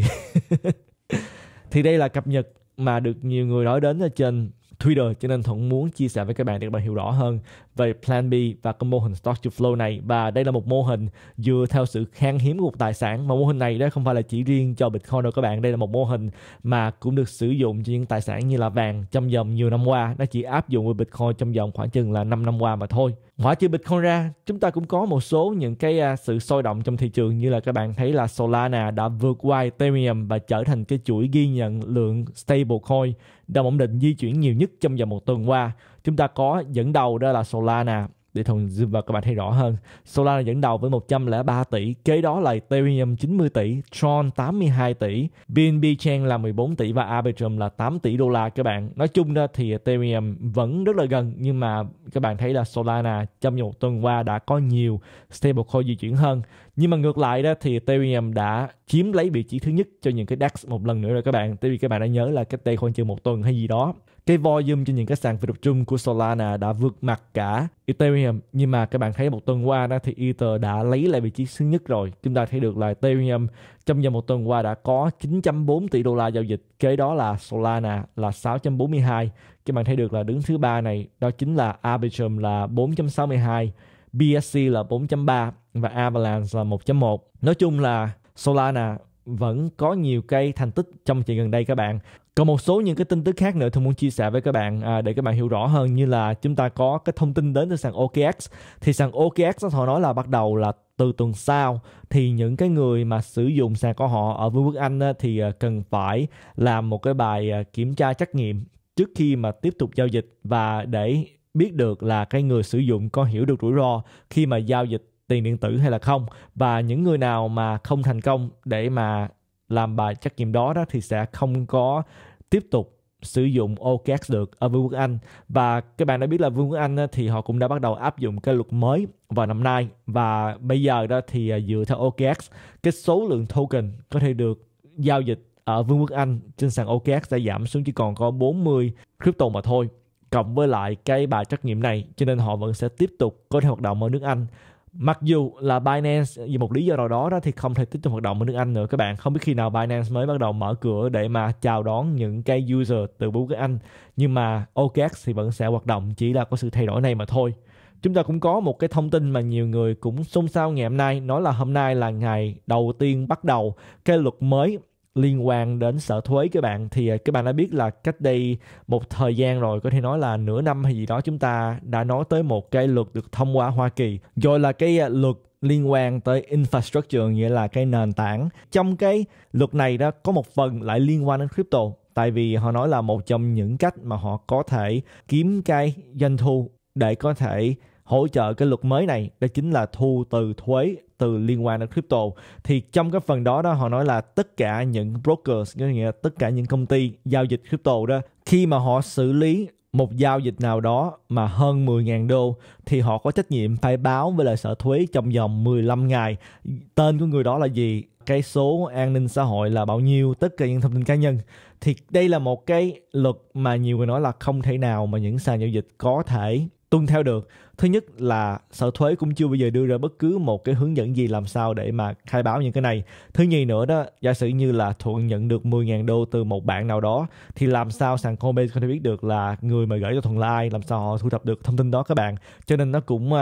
Thì đây là cập nhật mà được nhiều người nói đến ở trên Twitter, cho nên Thuận muốn chia sẻ với các bạn để các bạn hiểu rõ hơn về Plan B và cái mô hình Stock to Flow này. Và đây là một mô hình dựa theo sự khan hiếm của một tài sản, mà mô hình này đó không phải là chỉ riêng cho Bitcoin đâu các bạn. Đây là một mô hình mà cũng được sử dụng cho những tài sản như là vàng trong vòng nhiều năm qua. Nó chỉ áp dụng với Bitcoin trong vòng khoảng chừng là năm năm qua mà thôi. Ngoại trừ Bitcoin ra, chúng ta cũng có một số những cái sự sôi động trong thị trường, như là các bạn thấy là Solana đã vượt qua Ethereum và trở thành cái chuỗi ghi nhận lượng stablecoin đồng ổn định di chuyển nhiều nhất trong vòng một tuần qua. Chúng ta có dẫn đầu đó là Solana, để Thuận zoom vào các bạn thấy rõ hơn. Solana dẫn đầu với một trăm lẻ ba tỷ, kế đó là Ethereum chín mươi tỷ, Tron tám mươi hai tỷ, bê en bê Chain là mười bốn tỷ và Arbitrum là tám tỷ đô la các bạn. Nói chung đó thì Ethereum vẫn rất là gần, nhưng mà các bạn thấy là Solana trong một tuần qua đã có nhiều stablecoin di chuyển hơn. Nhưng mà ngược lại đó thì Ethereum đã chiếm lấy vị trí thứ nhất cho những cái đê e ích một lần nữa rồi các bạn. Tại vì các bạn đã nhớ là cách đây khoảng chừng một tuần hay gì đó, cái volume trên những cái sàn phi tập trung của Solana đã vượt mặt cả Ethereum. Nhưng mà các bạn thấy một tuần qua đó thì Ether đã lấy lại vị trí thứ nhất rồi. Chúng ta thấy được là Ethereum trong vòng một tuần qua đã có chín phẩy bốn tỷ đô la giao dịch. Kế đó là Solana là sáu phẩy bốn mươi hai. Các bạn thấy được là đứng thứ ba này đó chính là Arbitrum là bốn phẩy sáu mươi hai, bê ét xê là bốn phẩy ba và Avalanche là một phẩy một. Nói chung là Solana vẫn có nhiều cái thành tích trong chuyện gần đây các bạn. Còn một số những cái tin tức khác nữa tôi muốn chia sẻ với các bạn à, để các bạn hiểu rõ hơn, như là chúng ta có cái thông tin đến từ sàn ô ca ích. Thì sàn ô ca ích họ nói là bắt đầu là từ tuần sau thì những cái người mà sử dụng sàn của họ ở Vương quốc Anh thì cần phải làm một cái bài kiểm tra trắc nghiệm trước khi mà tiếp tục giao dịch, và để biết được là cái người sử dụng có hiểu được rủi ro khi mà giao dịch tiền điện tử hay là không. Và những người nào mà không thành công để mà làm bài trắc nghiệm đó, đó thì sẽ không có tiếp tục sử dụng ô ca ích được ở Vương quốc Anh. Và các bạn đã biết là Vương quốc Anh thì họ cũng đã bắt đầu áp dụng cái luật mới vào năm nay, và bây giờ đó thì dựa theo ô ca ích, cái số lượng token có thể được giao dịch ở Vương quốc Anh trên sàn ô ca ích đã giảm xuống chỉ còn có bốn mươi crypto mà thôi, cộng với lại cái bài trắc nghiệm này, cho nên họ vẫn sẽ tiếp tục có thể hoạt động ở nước Anh. Mặc dù là Binance vì một lý do nào đó, đó thì không thể tiếp tục hoạt động ở nước Anh nữa các bạn. Không biết khi nào Binance mới bắt đầu mở cửa để mà chào đón những cái user từ Vương quốc Anh. Nhưng mà ô ca ích thì vẫn sẽ hoạt động, chỉ là có sự thay đổi này mà thôi. Chúng ta cũng có một cái thông tin mà nhiều người cũng xôn xao ngày hôm nay, nói là hôm nay là ngày đầu tiên bắt đầu cái luật mới liên quan đến sở thuế các bạn. Thì các bạn đã biết là cách đây một thời gian rồi, có thể nói là nửa năm hay gì đó, chúng ta đã nói tới một cái luật được thông qua Hoa Kỳ, rồi là cái luật liên quan tới infrastructure, nghĩa là cái nền tảng. Trong cái luật này đó có một phần lại liên quan đến crypto, tại vì họ nói là một trong những cách mà họ có thể kiếm cái doanh thu để có thể hỗ trợ cái luật mới này, đó chính là thu từ thuế từ liên quan đến crypto. Thì trong cái phần đó đó họ nói là tất cả những brokers, nghĩa là tất cả những công ty giao dịch crypto đó, khi mà họ xử lý một giao dịch nào đó mà hơn mười nghìn đô thì họ có trách nhiệm phải báo với lại sở thuế trong vòng mười lăm ngày tên của người đó là gì, cái số an ninh xã hội là bao nhiêu, tất cả những thông tin cá nhân. Thì đây là một cái luật mà nhiều người nói là không thể nào mà những sàn giao dịch có thể tuân theo được. Thứ nhất là sở thuế cũng chưa bao giờ đưa ra bất cứ một cái hướng dẫn gì làm sao để mà khai báo những cái này. Thứ nhì nữa đó, giả sử như là Thuận nhận được mười nghìn đô từ một bạn nào đó thì làm sao sàn Coinbase có thể biết được là người mà gửi cho Thuận là ai, làm sao họ thu thập được thông tin đó các bạn. Cho nên nó cũng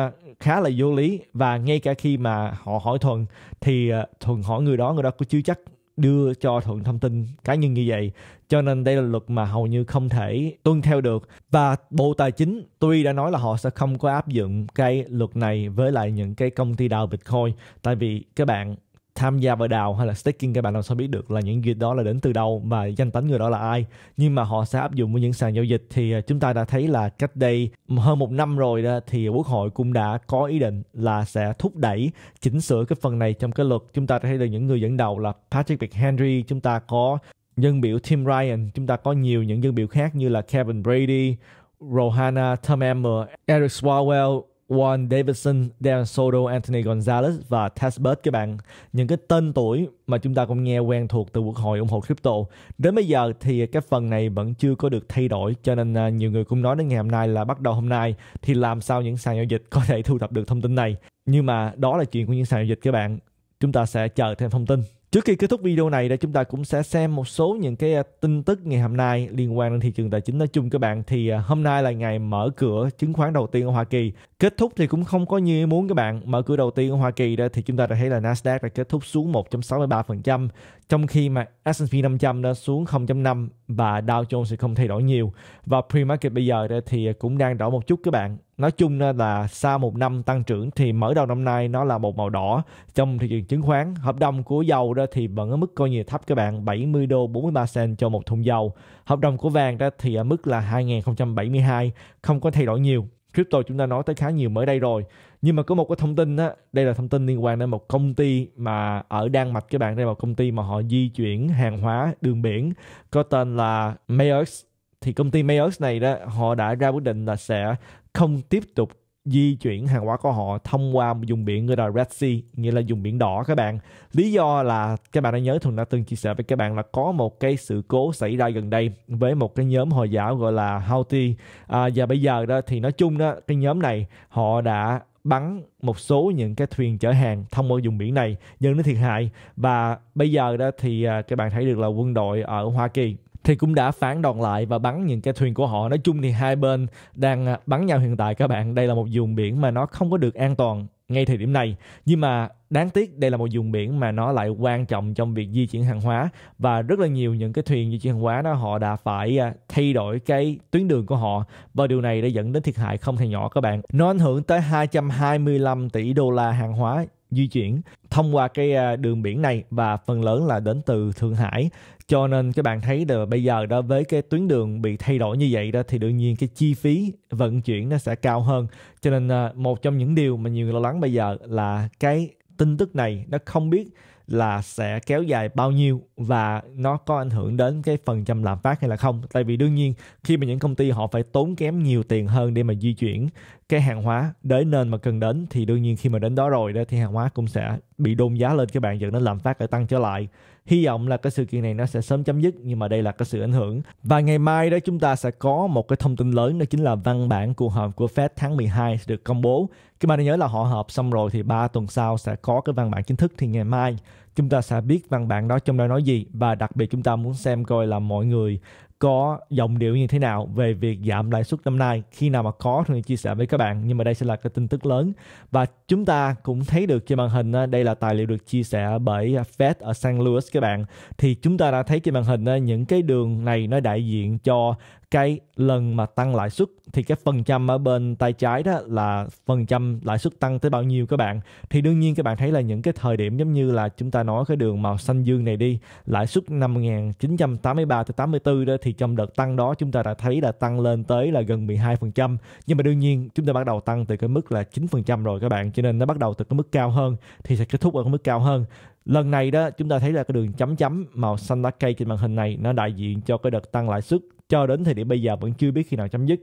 khá là vô lý. Và ngay cả khi mà họ hỏi Thuận thì Thuận hỏi người đó, người đó cũng chưa chắc đưa cho Thuận thông tin cá nhân như vậy. Cho nên đây là luật mà hầu như không thể tuân theo được. Và Bộ Tài chính tuy đã nói là họ sẽ không có áp dụng cái luật này với lại những cái công ty đào Bitcoin, tại vì các bạn tham gia vào đào hay là staking, các bạn làm sao biết được là những gì đó là đến từ đâu và danh tính người đó là ai. Nhưng mà họ sẽ áp dụng với những sàn giao dịch. Thì chúng ta đã thấy là cách đây hơn một năm rồi đó, thì Quốc hội cũng đã có ý định là sẽ thúc đẩy chỉnh sửa cái phần này trong cái luật. Chúng ta đã thấy được những người dẫn đầu là Patrick McHenry, chúng ta có dân biểu Tim Ryan, chúng ta có nhiều những dân biểu khác như là Kevin Brady, Rohana Thamammer, Eric Swalwell, Juan Davidson, Dan Soto, Anthony Gonzalez và Tasbert các bạn. Những cái tên tuổi mà chúng ta cũng nghe quen thuộc từ Quốc hội ủng hộ crypto. Đến bây giờ thì cái phần này vẫn chưa có được thay đổi, cho nên nhiều người cũng nói đến ngày hôm nay là bắt đầu hôm nay thì làm sao những sàn giao dịch có thể thu thập được thông tin này. Nhưng mà đó là chuyện của những sàn giao dịch các bạn. Chúng ta sẽ chờ thêm thông tin. Trước khi kết thúc video này để chúng ta cũng sẽ xem một số những cái tin tức ngày hôm nay liên quan đến thị trường tài chính nói chung các bạn. Thì hôm nay là ngày mở cửa chứng khoán đầu tiên ở Hoa Kỳ. Kết thúc thì cũng không có như muốn các bạn. Mở cửa đầu tiên ở Hoa Kỳ đó thì chúng ta đã thấy là Nasdaq đã kết thúc xuống một phẩy sáu mươi ba phần trăm, trong khi mà S and P năm trăm đã xuống không phẩy năm và Dow Jones thì không thay đổi nhiều. Và pre-market bây giờ thì cũng đang đỏ một chút các bạn. Nói chung là sau một năm tăng trưởng thì mở đầu năm nay nó là một màu đỏ trong thị trường chứng khoán. Hợp đồng của dầu đó thì vẫn ở mức coi như thấp các bạn, bảy mươi đô bốn mươi ba cent cho một thùng dầu. Hợp đồng của vàng đó thì ở mức là hai nghìn không trăm bảy mươi hai, không có thay đổi nhiều. Crypto chúng ta nói tới khá nhiều mới đây rồi. Nhưng mà có một cái thông tin đó, đây là thông tin liên quan đến một công ty mà ở Đan Mạch các bạn. Đây là một công ty mà họ di chuyển hàng hóa đường biển có tên là Maersk. Thì công ty Maersk này đó, họ đã ra quyết định là sẽ không tiếp tục di chuyển hàng hóa của họ thông qua vùng biển người là Red Sea, nghĩa là vùng biển đỏ các bạn. Lý do là các bạn đã nhớ Thuận đã từng chia sẻ với các bạn là có một cái sự cố xảy ra gần đây với một cái nhóm Hồi giáo gọi là Houthi, à, và bây giờ đó thì nói chung đó cái nhóm này họ đã bắn một số những cái thuyền chở hàng thông qua vùng biển này, nhưng nó thiệt hại. Và bây giờ đó thì các bạn thấy được là quân đội ở Hoa Kỳ thì cũng đã phản đòn lại và bắn những cái thuyền của họ. Nói chung thì hai bên đang bắn nhau hiện tại các bạn. Đây là một vùng biển mà nó không có được an toàn ngay thời điểm này. Nhưng mà đáng tiếc đây là một vùng biển mà nó lại quan trọng trong việc di chuyển hàng hóa. Và rất là nhiều những cái thuyền di chuyển hàng hóa đó họ đã phải thay đổi cái tuyến đường của họ. Và điều này đã dẫn đến thiệt hại không hề nhỏ các bạn. Nó ảnh hưởng tới hai trăm hai mươi lăm tỷ đô la hàng hóa di chuyển thông qua cái đường biển này, và phần lớn là đến từ Thượng Hải. Cho nên các bạn thấy được bây giờ đó với cái tuyến đường bị thay đổi như vậy đó thì đương nhiên cái chi phí vận chuyển nó sẽ cao hơn. Cho nên một trong những điều mà nhiều người lo lắng bây giờ là cái tin tức này nó không biết là sẽ kéo dài bao nhiêu và nó có ảnh hưởng đến cái phần trăm lạm phát hay là không. Tại vì đương nhiên khi mà những công ty họ phải tốn kém nhiều tiền hơn để mà di chuyển cái hàng hóa đến nơi mà cần đến, thì đương nhiên khi mà đến đó rồi đó thì hàng hóa cũng sẽ bị đôn giá lên các bạn, dẫn đến lạm phát phải tăng trở lại. Hy vọng là cái sự kiện này nó sẽ sớm chấm dứt, nhưng mà đây là cái sự ảnh hưởng. Và ngày mai đó chúng ta sẽ có một cái thông tin lớn, đó chính là văn bản cuộc họp của Fed tháng mười hai sẽ được công bố. Các bạn nhớ là họ họp xong rồi thì ba tuần sau sẽ có cái văn bản chính thức, thì ngày mai chúng ta sẽ biết văn bản đó trong đó nói gì, và đặc biệt chúng ta muốn xem coi là mọi người có giọng điệu như thế nào về việc giảm lãi suất năm nay. Khi nào mà có thì chia sẻ với các bạn, nhưng mà đây sẽ là cái tin tức lớn. Và chúng ta cũng thấy được trên màn hình, đây là tài liệu được chia sẻ bởi Fed ở Saint Louis các bạn. Thì chúng ta đã thấy trên màn hình những cái đường này nó đại diện cho cái lần mà tăng lãi suất, thì cái phần trăm ở bên tay trái đó là phần trăm lãi suất tăng tới bao nhiêu các bạn. Thì đương nhiên các bạn thấy là những cái thời điểm giống như là chúng ta nói cái đường màu xanh dương này đi, lãi suất năm một nghìn chín trăm tám mươi ba tới tám mươi tư đó, thì trong đợt tăng đó chúng ta đã thấy là tăng lên tới là gần mười hai phần trăm. Nhưng mà đương nhiên chúng ta bắt đầu tăng từ cái mức là chín phần trăm rồi các bạn, cho nên nó bắt đầu từ cái mức cao hơn thì sẽ kết thúc ở cái mức cao hơn. Lần này đó chúng ta thấy là cái đường chấm chấm màu xanh lá cây trên màn hình này nó đại diện cho cái đợt tăng lãi suất cho đến thời điểm bây giờ vẫn chưa biết khi nào chấm dứt.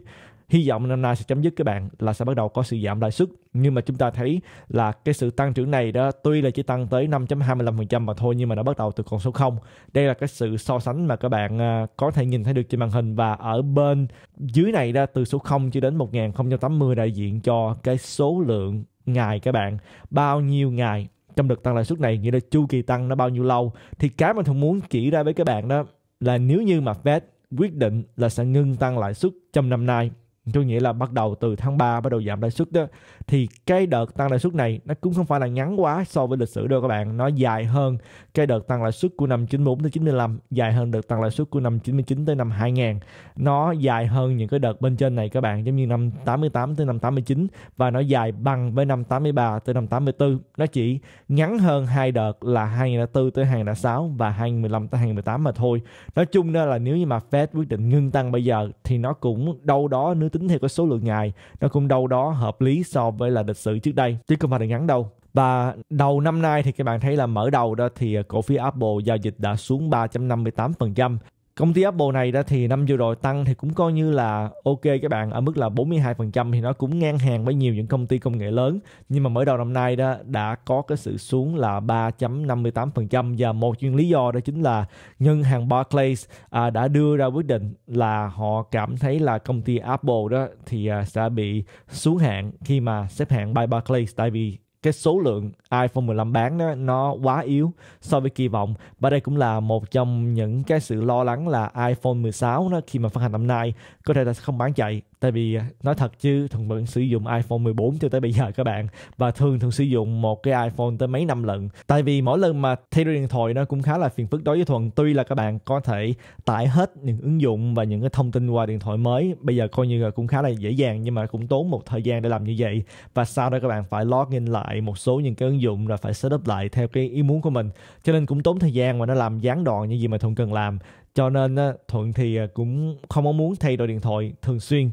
Hy vọng năm nay sẽ chấm dứt các bạn, là sẽ bắt đầu có sự giảm lãi suất. Nhưng mà chúng ta thấy là cái sự tăng trưởng này đó tuy là chỉ tăng tới năm phẩy hai mươi lăm phần trăm mà thôi, nhưng mà nó bắt đầu từ con số không. Đây là cái sự so sánh mà các bạn có thể nhìn thấy được trên màn hình. Và ở bên dưới này đó, từ số không cho đến một nghìn không trăm tám mươi đại diện cho cái số lượng ngày các bạn, bao nhiêu ngày trong đợt tăng lãi suất này, nghĩa là chu kỳ tăng nó bao nhiêu lâu. Thì cái mình thường muốn chỉ ra với các bạn đó là nếu như mà Fed quyết định là sẽ ngưng tăng lãi suất trong năm nay, tôi nghĩa là bắt đầu từ tháng ba bắt đầu giảm lãi suất đó, thì cái đợt tăng lãi suất này nó cũng không phải là ngắn quá so với lịch sử đâu các bạn. Nó dài hơn cái đợt tăng lãi suất của năm chín mươi tư tới chín mươi lăm, dài hơn đợt tăng lãi suất của năm chín mươi chín tới năm hai nghìn. Nó dài hơn những cái đợt bên trên này các bạn, giống như năm tám mươi tám tới năm tám mươi chín, và nó dài bằng với năm tám mươi ba tới năm tám mươi tư. Nó chỉ ngắn hơn hai đợt là hai nghìn không trăm lẻ tư tới hai nghìn không trăm lẻ sáu và hai nghìn không trăm mười lăm tới hai nghìn không trăm mười tám mà thôi. Nói chung đó là nếu như mà Fed quyết định ngưng tăng bây giờ thì nó cũng đâu đó, nếu tính theo cái số lượng ngày, nó cũng đâu đó hợp lý so với là lịch sử trước đây, chứ không phải là ngắn đâu. Và đầu năm nay thì các bạn thấy là mở đầu đó thì cổ phiếu Apple giao dịch đã xuống ba phẩy năm mươi tám phần trăm. Công ty Apple này đó thì năm vừa rồi tăng thì cũng coi như là ok các bạn, ở mức là bốn mươi hai phần trăm, thì nó cũng ngang hàng với nhiều những công ty công nghệ lớn. Nhưng mà mới đầu năm nay đó đã có cái sự xuống là ba phẩy năm mươi tám phần trăm, và một chuyện lý do đó chính là ngân hàng Barclays à, đã đưa ra quyết định là họ cảm thấy là công ty Apple đó thì à, sẽ bị xuống hạng khi mà xếp hạng by Barclays, tại vì cái số lượng iPhone mười lăm bán đó, nó quá yếu so với kỳ vọng. Và đây cũng là một trong những cái sự lo lắng là iPhone mười sáu đó, khi mà phát hành năm nay có thể là sẽ không bán chạy. Tại vì nói thật chứ Thuận vẫn sử dụng iPhone mười bốn cho tới bây giờ các bạn, và thường thường sử dụng một cái iPhone tới mấy năm lận. Tại vì mỗi lần mà thay đổi điện thoại nó cũng khá là phiền phức đối với Thuận. Tuy là các bạn có thể tải hết những ứng dụng và những cái thông tin qua điện thoại mới, bây giờ coi như là cũng khá là dễ dàng, nhưng mà cũng tốn một thời gian để làm như vậy. Và sau đó các bạn phải login lại một số những cái ứng dụng rồi phải setup lại theo cái ý muốn của mình, cho nên cũng tốn thời gian và nó làm gián đoạn những gì mà Thuận cần làm. Cho nên Thuận thì cũng không có muốn thay đổi điện thoại thường xuyên.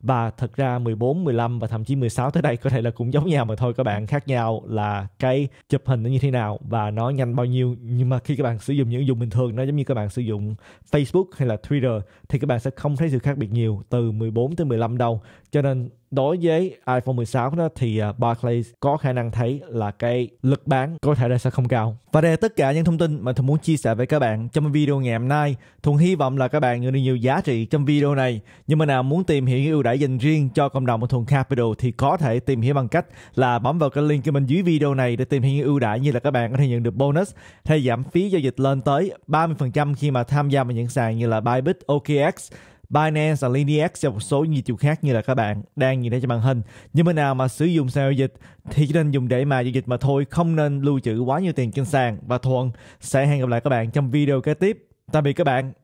Và thật ra mười bốn, mười lăm và thậm chí mười sáu tới đây có thể là cũng giống nhau mà thôi các bạn. Khác nhau là cái chụp hình nó như thế nào và nó nhanh bao nhiêu. Nhưng mà khi các bạn sử dụng những ứng dụng bình thường, nó giống như các bạn sử dụng Facebook hay là Twitter, thì các bạn sẽ không thấy sự khác biệt nhiều từ mười bốn tới mười lăm đâu. Cho nên Đối với iPhone mười sáu đó thì Barclays có khả năng thấy là cái lực bán có thể là sẽ không cao. Và đây là tất cả những thông tin mà Thuận muốn chia sẻ với các bạn trong video ngày hôm nay. Thuận hy vọng là các bạn nhận được nhiều giá trị trong video này. Nhưng mà nào muốn tìm hiểu những ưu đãi dành riêng cho cộng đồng của Thuận Capital thì có thể tìm hiểu bằng cách là bấm vào cái link bên dưới video này để tìm hiểu những ưu đãi, như là các bạn có thể nhận được bonus hay giảm phí giao dịch lên tới ba mươi phần trăm khi mà tham gia vào những sàn như là Bybit, O K X, Binance và Linex và một số nhiều chiều khác như là các bạn đang nhìn thấy trên màn hình. Nhưng mà nào mà sử dụng sàn giao dịch thì chỉ nên dùng để mà giao dịch mà thôi, không nên lưu trữ quá nhiều tiền trên sàn. Và Thuận sẽ hẹn gặp lại các bạn trong video kế tiếp. Tạm biệt các bạn.